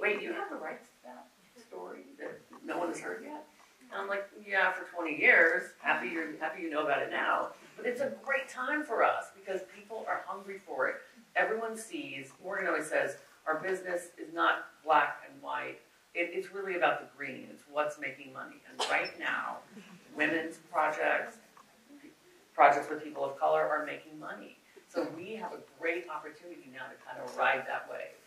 wait, you have the rights to that story that no one has heard yet? And I'm like, yeah, for twenty years. Happy you're happy you know about it now. But it's a great time for us because people are hungry for it. Everyone sees, Morgan always says, our business is not black and white. It, it's really about the green. It's what's making money. And right now, women's projects, projects with people of color are making money. So we have a great opportunity now to kind of ride that wave.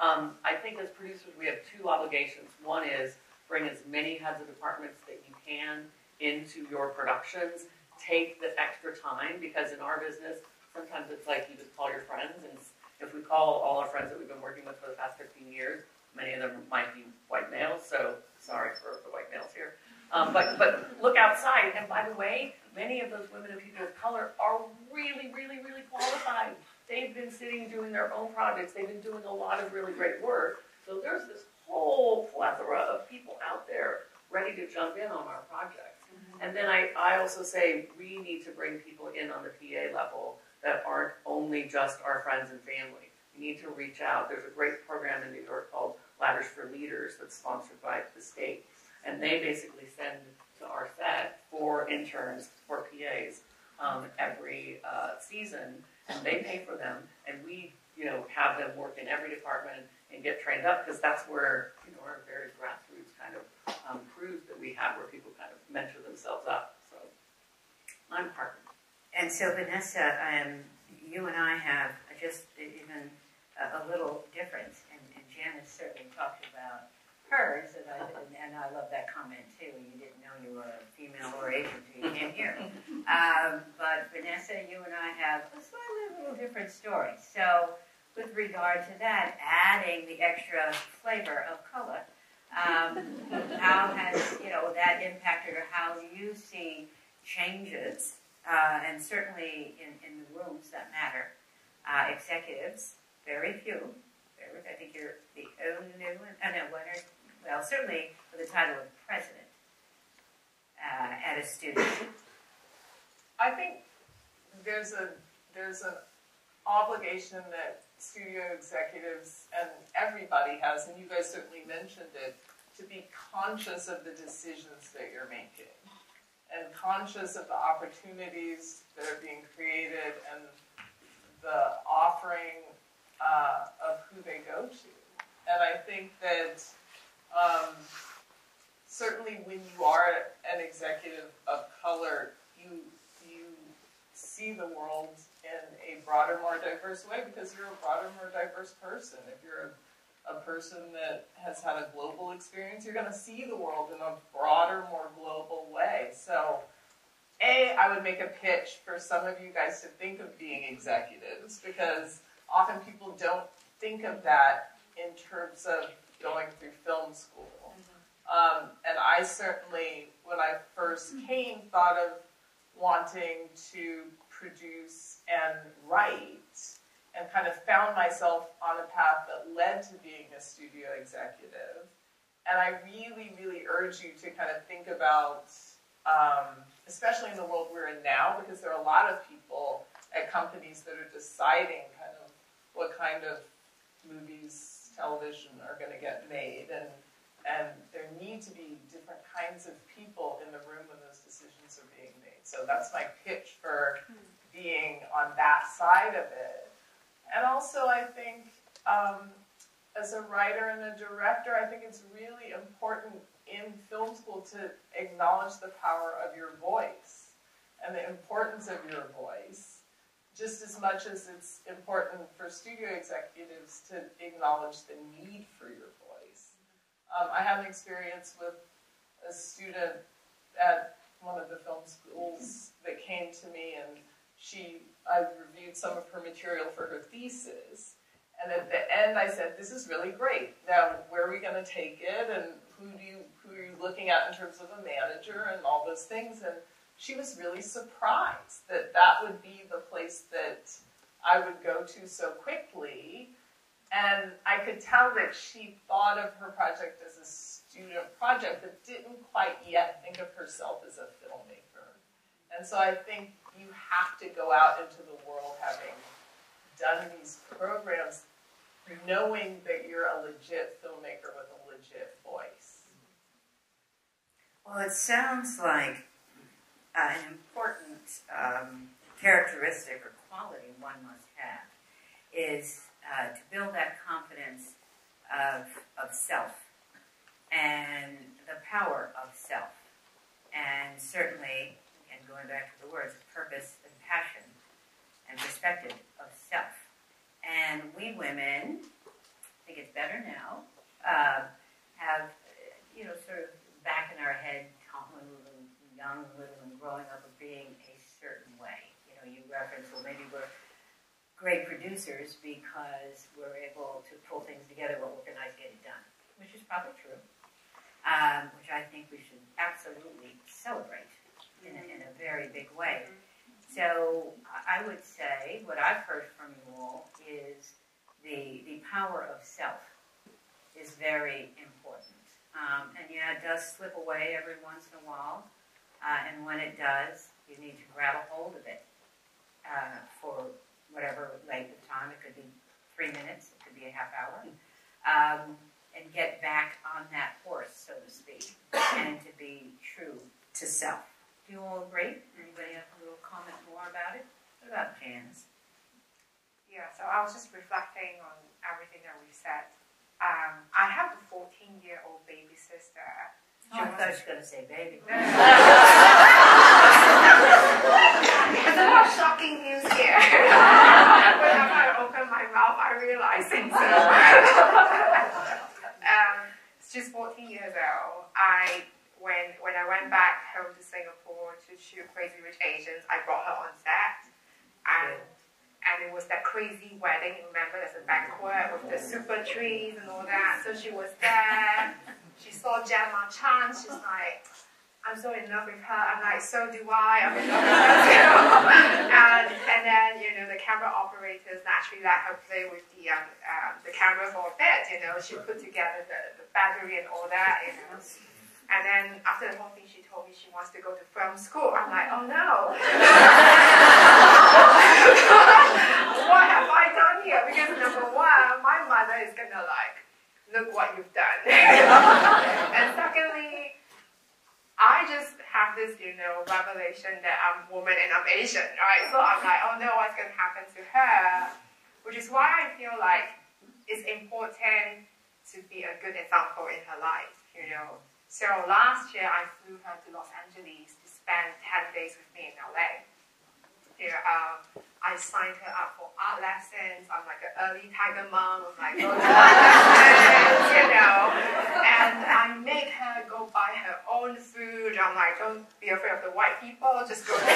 Um, I think as producers, we have two obligations. One is bring as many heads of departments that you can into your productions. Take the extra time, because in our business, sometimes it's like you just call your friends. And if we call all our friends that we've been working with for the past fifteen years, many of them might be white males, so sorry for the white males here. Um, but, but look outside, and by the way, many of those women and people of color are really, really, really qualified. They've been sitting doing their own projects. They've been doing a lot of really great work. So there's this whole plethora of people out there ready to jump in on our projects. Mm-hmm. And then I, I also say we need to bring people in on the P A level that aren't only just our friends and family. We need to reach out. There's a great program in New York called Ladders for Leaders that's sponsored by the state. And they basically send to our set four interns, four P As um, every uh, season, and they pay for them, and we, you know, have them work in every department and get trained up, because that's where, you know, our very grassroots kind of um, crews that we have, where people kind of mentor themselves up. So I'm heartened. And so Vanessa, um, you and I have just even a, a little difference, and, and Janet certainly talked about hers, and I, and I love that comment too. You didn't know you were a female or Asian until you came here. Um, but Vanessa, you and I have a slightly little different story. So with regard to that, adding the extra flavor of color, um, how has, you know, that impacted, or how you see changes, uh, and certainly in, in the rooms that matter, uh, executives, very few. I think you're the only one, oh no, winner, well, certainly with the title of president uh, at a studio. I think there's a there's an obligation that studio executives and everybody has, and you guys certainly mentioned it, to be conscious of the decisions that you're making. and conscious of the opportunities that are being created and the offering uh, of who they go to. And I think that um, certainly when you are an executive of color, you, you see the world in a broader, more diverse way because you're a broader, more diverse person. If you're a a person that has had a global experience, you're going to see the world in a broader, more global way. So, A, I would make a pitch for some of you guys to think of being executives, because often people don't think of that in terms of going through film school. Mm-hmm. um, and I certainly, when I first came, thought of wanting to produce and write, and kind of found myself on a path that led to being a studio executive. And I really, really urge you to kind of think about, um, especially in the world we're in now, because there are a lot of people at companies that are deciding kind of what kind of movies, television are going to get made. And, and there need to be different kinds of people in the room when those decisions are being made. So that's my pitch for being on that side of it. And also, I think, um, as a writer and a director, I think it's really important in film school to acknowledge the power of your voice and the importance of your voice, just as much as it's important for studio executives to acknowledge the need for your voice. Um, I had an experience with a student at one of the film schools that came to me, and she, I reviewed some of her material for her thesis, and at the end I said, this is really great. Now, where are we going to take it, and who do you, who are you looking at in terms of a manager and all those things? And she was really surprised that that would be the place that I would go to so quickly, and I could tell that she thought of her project as a student project, but didn't quite yet think of herself as a filmmaker. And so I think you have to go out into the world having done these programs, knowing that you're a legit filmmaker with a legit voice. Well, it sounds like uh, an important um, characteristic or quality one must have is uh, to build that confidence of, of self and the power of self, and certainly, and going back to the words, purpose and passion and perspective of self. And we women, I think it's better now, uh, have, you know, sort of back in our head, when we were young, little, and growing up, of being a certain way. You know, you reference, well, maybe we're great producers because we're able to pull things together, we'll organize, get it done, which is probably true, um, which I think we should absolutely celebrate. In a, in a very big way. So I would say what I've heard from you all is the the power of self is very important. Um, and yeah, it does slip away every once in a while. Uh, and when it does, you need to grab a hold of it uh, for whatever length of time. It could be three minutes. It could be a half hour. Um, and get back on that horse, so to speak, and to be true to self. Do you all agree? Anybody have a little comment more about it? What about Janice? Yeah, so I was just reflecting on everything that we've said. Um, I have a fourteen-year-old baby sister. Oh, I thought she was going to say baby. No. There's a lot of shocking news here. Whenever I open my mouth, I realize it. So. um, she's fourteen years old. I... When, when I went back home to Singapore to shoot Crazy Rich Asians, I brought her on set. And, and it was that crazy wedding, remember, there's a banquet with the super trees and all that. So she was there. She saw Gemma Chan. She's like, I'm so in love with her. I'm like, so do I. I'm in love with her too. and, and then, you know, the camera operators naturally let her play with the, um, um, the camera for a bit, you know. She put together the, the battery and all that, you know. And then after the whole thing, she told me she wants to go to film school. I'm like, oh no. What have I done here? Because number one, my mother is going to like, look what you've done. And secondly, I just have this, you know, revelation that I'm woman and I'm Asian, right? So I'm like, oh no, what's going to happen to her? Which is why I feel like it's important to be a good example in her life, you know. So last year, I flew her to Los Angeles to spend ten days with me in L A. You know, um, I signed her up for art lessons. I'm like an early tiger mom. I'm like, go to art lessons, you know. And I made her go buy her own food. I'm like, don't be afraid of the white people. Just go. And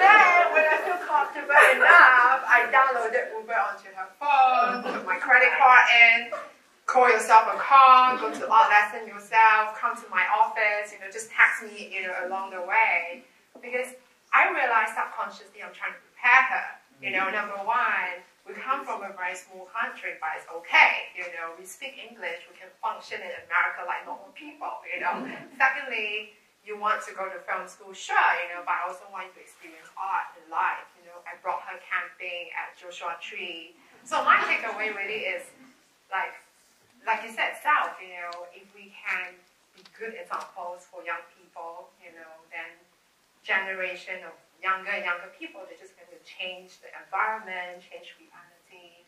then when I feel comfortable enough, I downloaded Uber onto her phone, put my credit card in, call yourself a car, go to art lesson yourself, come to my office, you know, just text me, you know, along the way. Because I realized subconsciously I'm trying to prepare her. You know, number one, we come from a very small country, but it's okay. You know, we speak English, we can function in America like normal people, you know. Secondly, you want to go to film school, sure, you know, but I also want you to experience art in life, you know. I brought her camping at Joshua Tree. So my takeaway really is, like, like you said, South, you know, if we can be good examples for young people, you know, then generation of younger and younger people, they're just going to change the environment, change reality.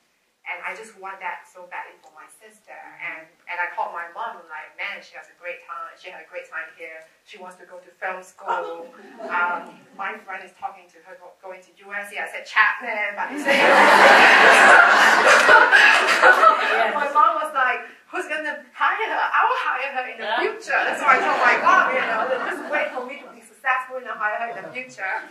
And I just want that so badly for my sister. And and I called my mom, I'm like, man, she has a great time. She had a great time here. She wants to go to film school. Um, my friend is talking to her going to U S C. I said, Chapman. But I said, my mom was like, who's going to hire her? I will hire her in the future. So I told my mom, you know, just wait for me to be successful and I'll hire her in the future.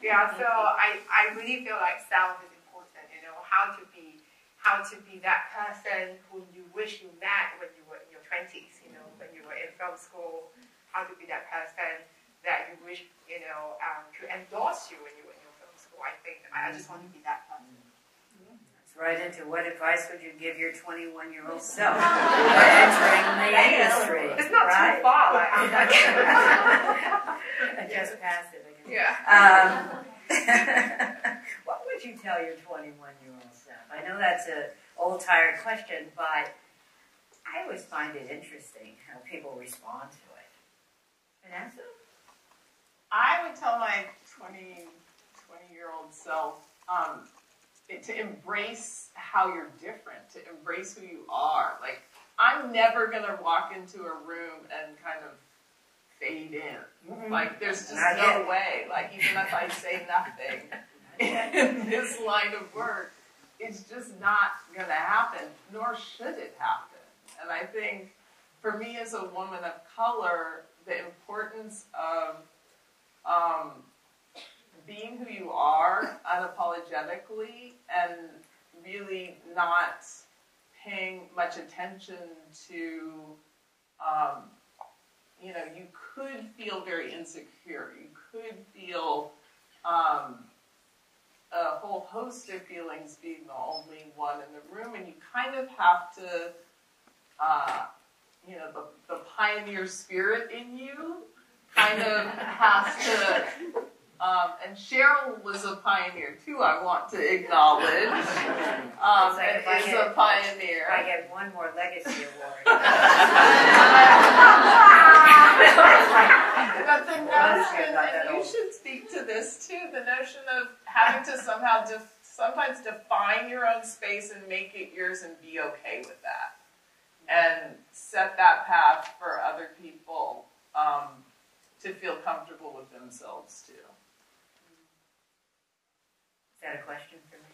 Yeah, so I, I really feel like self is important, you know, how to be how to be that person whom you wish you met when you were in your twenties, you know, when you were in film school, how to be that person that you wish, you know, um, could endorse you when you were in your film school. I think I just want to be that person. That's right into what advice would you give your twenty-one-year-old self entering the industry? It's not right? Too far. Like, I'm not I just passed it. I guess. Yeah. Um, what would you tell your twenty-one-year-old self? I know that's an old, tired question, but I always find it interesting how people respond to it. Vanessa? I would tell my twenty, twenty-year-old self um, to embrace how you're different, to embrace who you are. Like, I'm never going to walk into a room and kind of fade in. Like, there's just Not no yet. way. Like, even if I say nothing in this line of work, it's just not going to happen, nor should it happen. And I think, for me as a woman of color, the importance of um, being who you are unapologetically and really not paying much attention to um, you know, you could feel very insecure. You could feel um, a whole host of feelings being the only one in the room, and you kind of have to, uh, you know, the, the pioneer spirit in you kind of has to, um, and Cheryl was a pioneer too, I want to acknowledge. Um, like and is get, a pioneer. I get one more legacy award. But the notion, and you should speak to this too, the notion of having to somehow def sometimes define your own space and make it yours and be okay with that. And set that path for other people um, to feel comfortable with themselves too. Is that a question for me?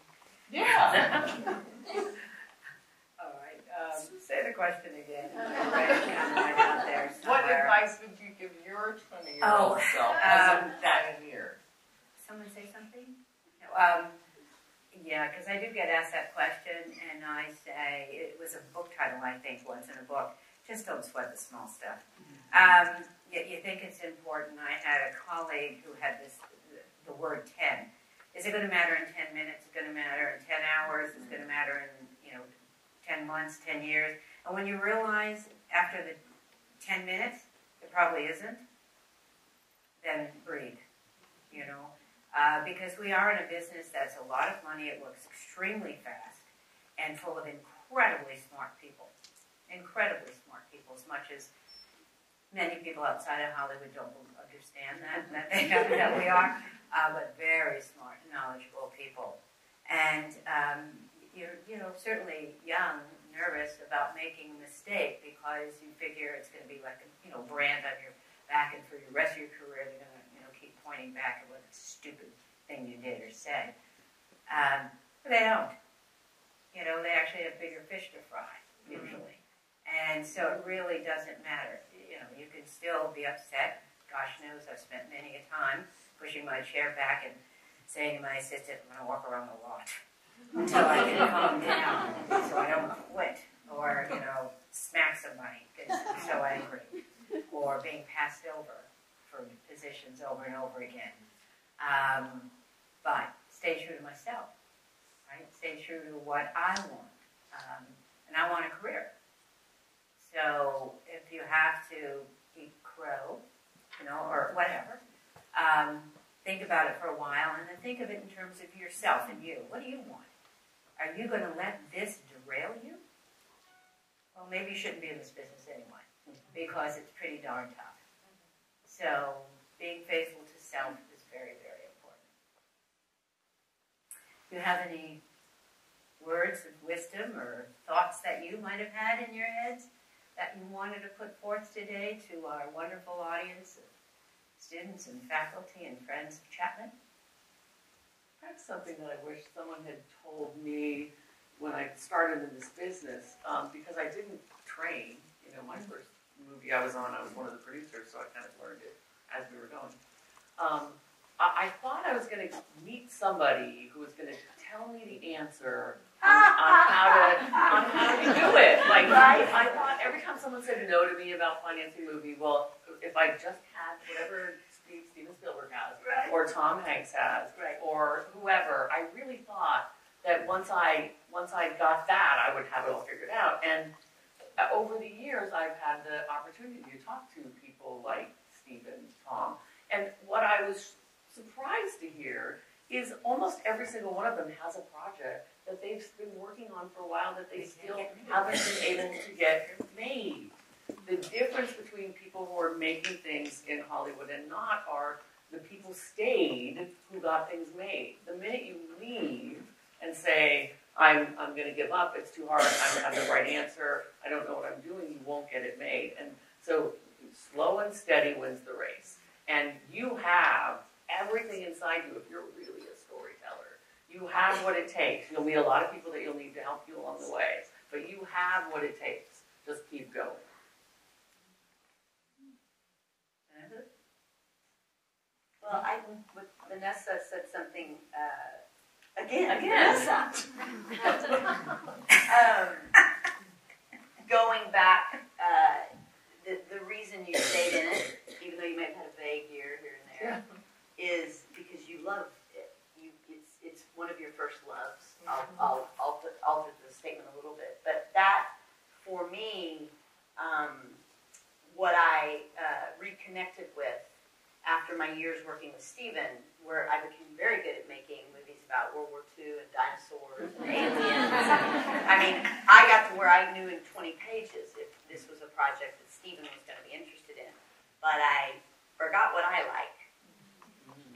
Yeah. Um, say the question again. Out there what advice would you give your twenty-year-old oh, self as um, a pioneer? Someone say something? Um, yeah, because I do get asked that question, and I say, it was a book title, I think, once in a book, just don't sweat the small stuff. Um, yet you think it's important. I had a colleague who had this, the, the word ten. Is it going to matter in ten minutes? Is it going to matter in ten hours? Is it going to matter in, you know, ten months, ten years, and when you realize after the ten minutes, it probably isn't, then breathe, you know, uh, because we are in a business that's a lot of money, it works extremely fast, and full of incredibly smart people, incredibly smart people, as much as many people outside of Hollywood don't understand that, that they know that we are, uh, but very smart, knowledgeable people. And um, you're, you know, certainly young, nervous about making a mistake because you figure it's going to be like a, you know, brand on your back, and for the rest of your career they're going to, you know, keep pointing back at what a stupid thing you did or said. Um, but they don't. You know, they actually have bigger fish to fry, usually. Mm-hmm. And so it really doesn't matter. You know, you can still be upset. Gosh knows I've spent many a time pushing my chair back and saying to my assistant, I'm going to walk around the lot until I can calm down so I don't quit, or, you know, smack somebody because I'm so angry, or being passed over for positions over and over again. Um, but stay true to myself, right? Stay true to what I want. Um, and I want a career. So if you have to eat crow, you know, or whatever, um, think about it for a while, and then think of it in terms of yourself and you. What do you want? Are you going to let this derail you? Well, maybe you shouldn't be in this business anyway, because it's pretty darn tough. So being faithful to self is very, very important. Do you have any words of wisdom or thoughts that you might have had in your heads that you wanted to put forth today to our wonderful audience, students and faculty and friends of Chapman? That's something that I wish someone had told me when I started in this business, um, because I didn't train. You know, my first movie I was on, I was one of the producers, so I kind of learned it as we were going. Um, I, I thought I was going to meet somebody who was going to tell me the answer on, on, how to, on how to do it. Like, right? I thought every time someone said no to me about financing a movie, well, if I just had whatever Steve, Steven Spielberg has, right, or Tom Hanks has, right, or whoever, I really thought that once I once I got that, I would have it all figured out. And over the years, I've had the opportunity to talk to people like Steve and Tom. And what I was surprised to hear is almost every single one of them has a project that they've been working on for a while that they still haven't been able to get made. The difference between people who are making things in Hollywood and not are the people stayed who got things made. The minute you leave and say, I'm, I'm going to give up, it's too hard, I don't have the right answer, I don't know what I'm doing, you won't get it made. And so slow and steady wins the race. And you have everything inside you if you're really a storyteller. You have what it takes. You'll meet a lot of people that you'll need to help you along the way. But you have what it takes. Just keep going. Well, I, Vanessa said something, uh, again, again. Vanessa. um, going back, uh, the, the reason you stayed in it, even though you may have had a vague year here and there, yeah, is because you loved it. You, it's, it's one of your first loves. Mm-hmm. I'll, I'll, I'll alter, alter the statement a little bit. But that, for me, um, what I uh, reconnected with after my years working with Steven, where I became very good at making movies about World War Two and dinosaurs and aliens. I mean, I got to where I knew in twenty pages if this was a project that Steven was going to be interested in. But I forgot what I like.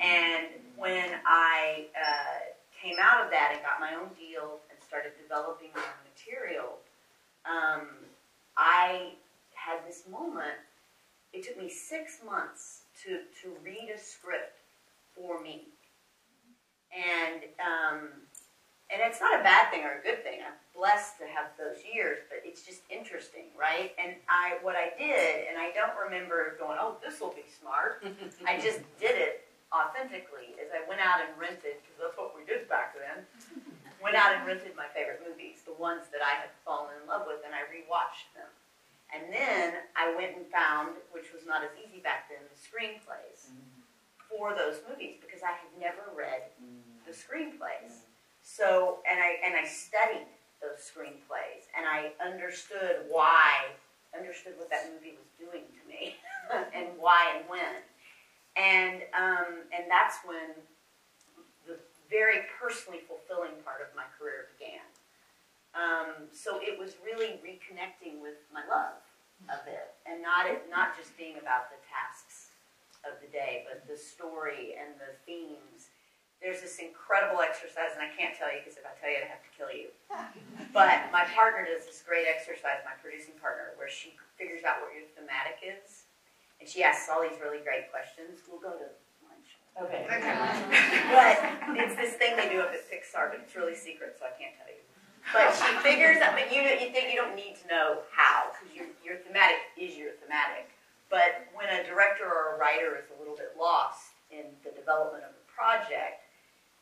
And when I uh, came out of that and got my own deal and started developing my own material, um, I had this moment. It took me six months to, to read a script for me. And, um, and it's not a bad thing or a good thing. I'm blessed to have those years, but it's just interesting, right? And I what I did, and I don't remember going, oh, this will be smart. I just did it authentically as I went out and rented, because that's what we did back then, went out and rented my favorite movies, the ones that I had fallen in love with, and I rewatched them. And then I went and found, which was not as easy back then, the screenplays for those movies, because I had never read the screenplays. So, and I and I studied those screenplays, and I understood why, understood what that movie was doing to me, and why and when. And um, and that's when the very personally fulfilling part of my career began. Um, so it was really reconnecting with my love of it, and not it, not just being about the tasks of the day, but the story and the themes. There's this incredible exercise, and I can't tell you because if I tell you, I'd have to kill you. But my partner does this great exercise, my producing partner, where she figures out what your thematic is, and she asks all these really great questions. We'll go to lunch. Okay. But it's this thing they do up at Pixar, but it's really secret, so I can't tell you. But she figures out, but you, you think you don't need to know how, because your, your thematic is your thematic. But when a director or a writer is a little bit lost in the development of a project,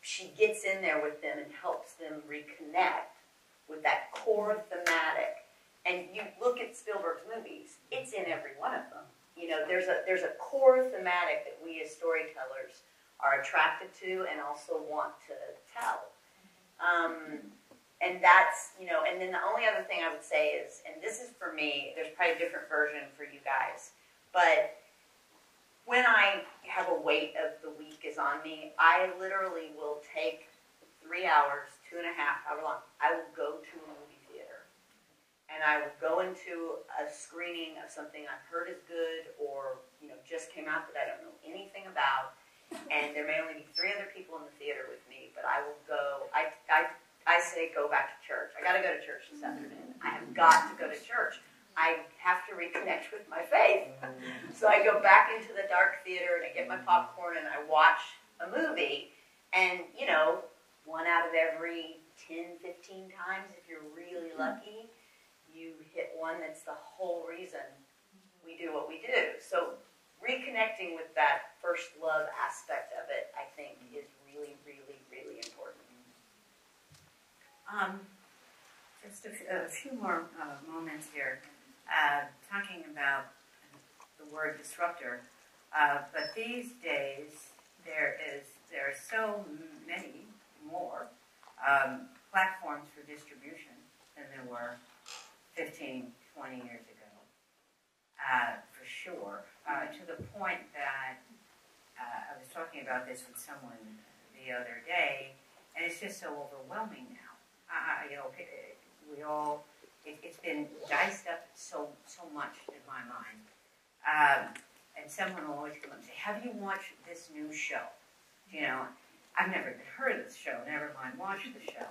she gets in there with them and helps them reconnect with that core thematic. And you look at Spielberg's movies, it's in every one of them. You know, there's a, there's a core thematic that we as storytellers are attracted to and also want to tell. Um, And that's, you know, and then the only other thing I would say is, and this is for me, there's probably a different version for you guys, but when I have a weight of the week is on me, I literally will take three hours, two and a half, however long, I will go to a movie theater, and I will go into a screening of something I've heard is good or, you know, just came out that I don't know anything about, and there may only be three other people in the theater with me, but I will go, I, I, I say go back to church. I got to go to church this afternoon. I have got to go to church. I have to reconnect with my faith. So I go back into the dark theater and I get my popcorn and I watch a movie. And, you know, one out of every ten, fifteen times, if you're really lucky, you hit one that's the whole reason we do what we do. So reconnecting with that first love aspect of it, I think, is really, really, really important. Um, just a, a few more uh, moments here, uh, talking about the word disruptor, uh, but these days there is there are so many more um, platforms for distribution than there were fifteen, twenty years ago, uh, for sure, uh, to the point that uh, I was talking about this with someone the other day, and it's just so overwhelming now. Uh, you know, we all, it, it's been diced up so so much in my mind. Um, and someone will always come up and say, have you watched this new show? You know, I've never even heard of this show, never mind watched the show.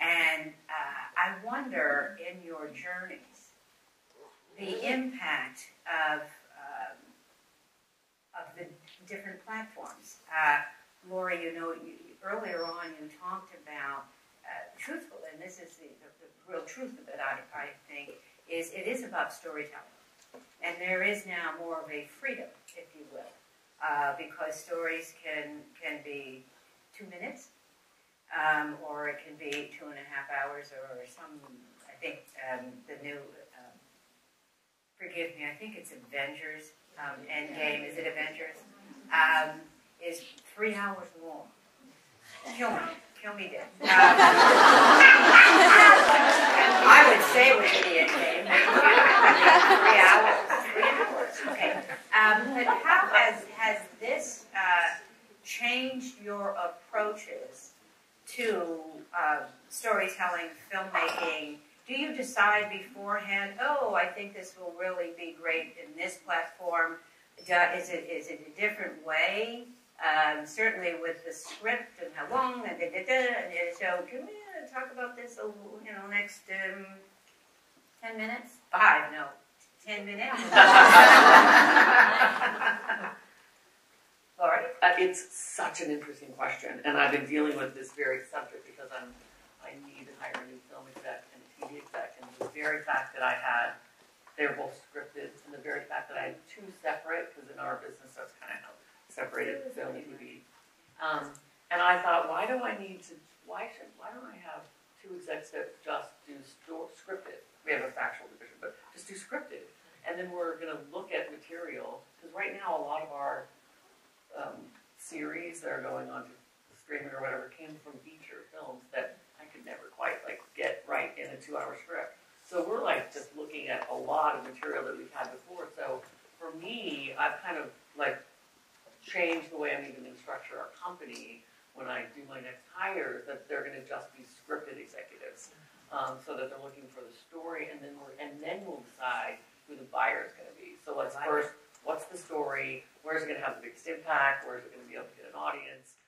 And uh, I wonder, in your journeys, the impact of, um, of the different platforms. Uh, Lori, you know, you, earlier on you talked about Uh, truthful, and this is the, the, the real truth of it, I, I think, is it is about storytelling. And there is now more of a freedom, if you will, uh, because stories can, can be two minutes, um, or it can be two and a half hours, or some, I think, um, the new, um, forgive me, I think it's Avengers, um, Endgame, is it Avengers? Um, is three hours long. Kill me. Kill me dead. Um, I would say it was Idiot Game. Yeah, hours, okay. Um, but how has, has this uh, changed your approaches to uh, storytelling, filmmaking? Do you decide beforehand, oh, I think this will really be great in this platform? Is it, is it a different way? Um, certainly with the script and how long and da da da. And so, can we uh, talk about this? Uh, you know, next um, ten minutes? Five? No, ten minutes. Lori, uh, it's such an interesting question, and I've been dealing with this very subject because I'm I need to hire a new film exec and a T V exec, and the very fact that I had they were both scripted, and the very fact that I had two separate, because in our business that's kind of how separated film and T V. Um, and I thought, why do I need to, why should, why don't I have two execs that just do sto scripted? We have a factual division, but just do scripted. And then we're going to look at material, because right now a lot of our um, series that are going on to streaming or whatever came from feature films that I could never quite like get right in a two-hour script. So we're like just looking at a lot of material that we've had before. So for me, I've kind of like, change the way I'm even going to structure our company when I do my next hire, that they're going to just be scripted executives, um, so that they're looking for the story, and then we're, and then we'll decide who the buyer is going to be. So let's first, what's the story? Where's it going to have the biggest impact? Where's it going to be able to get an audience?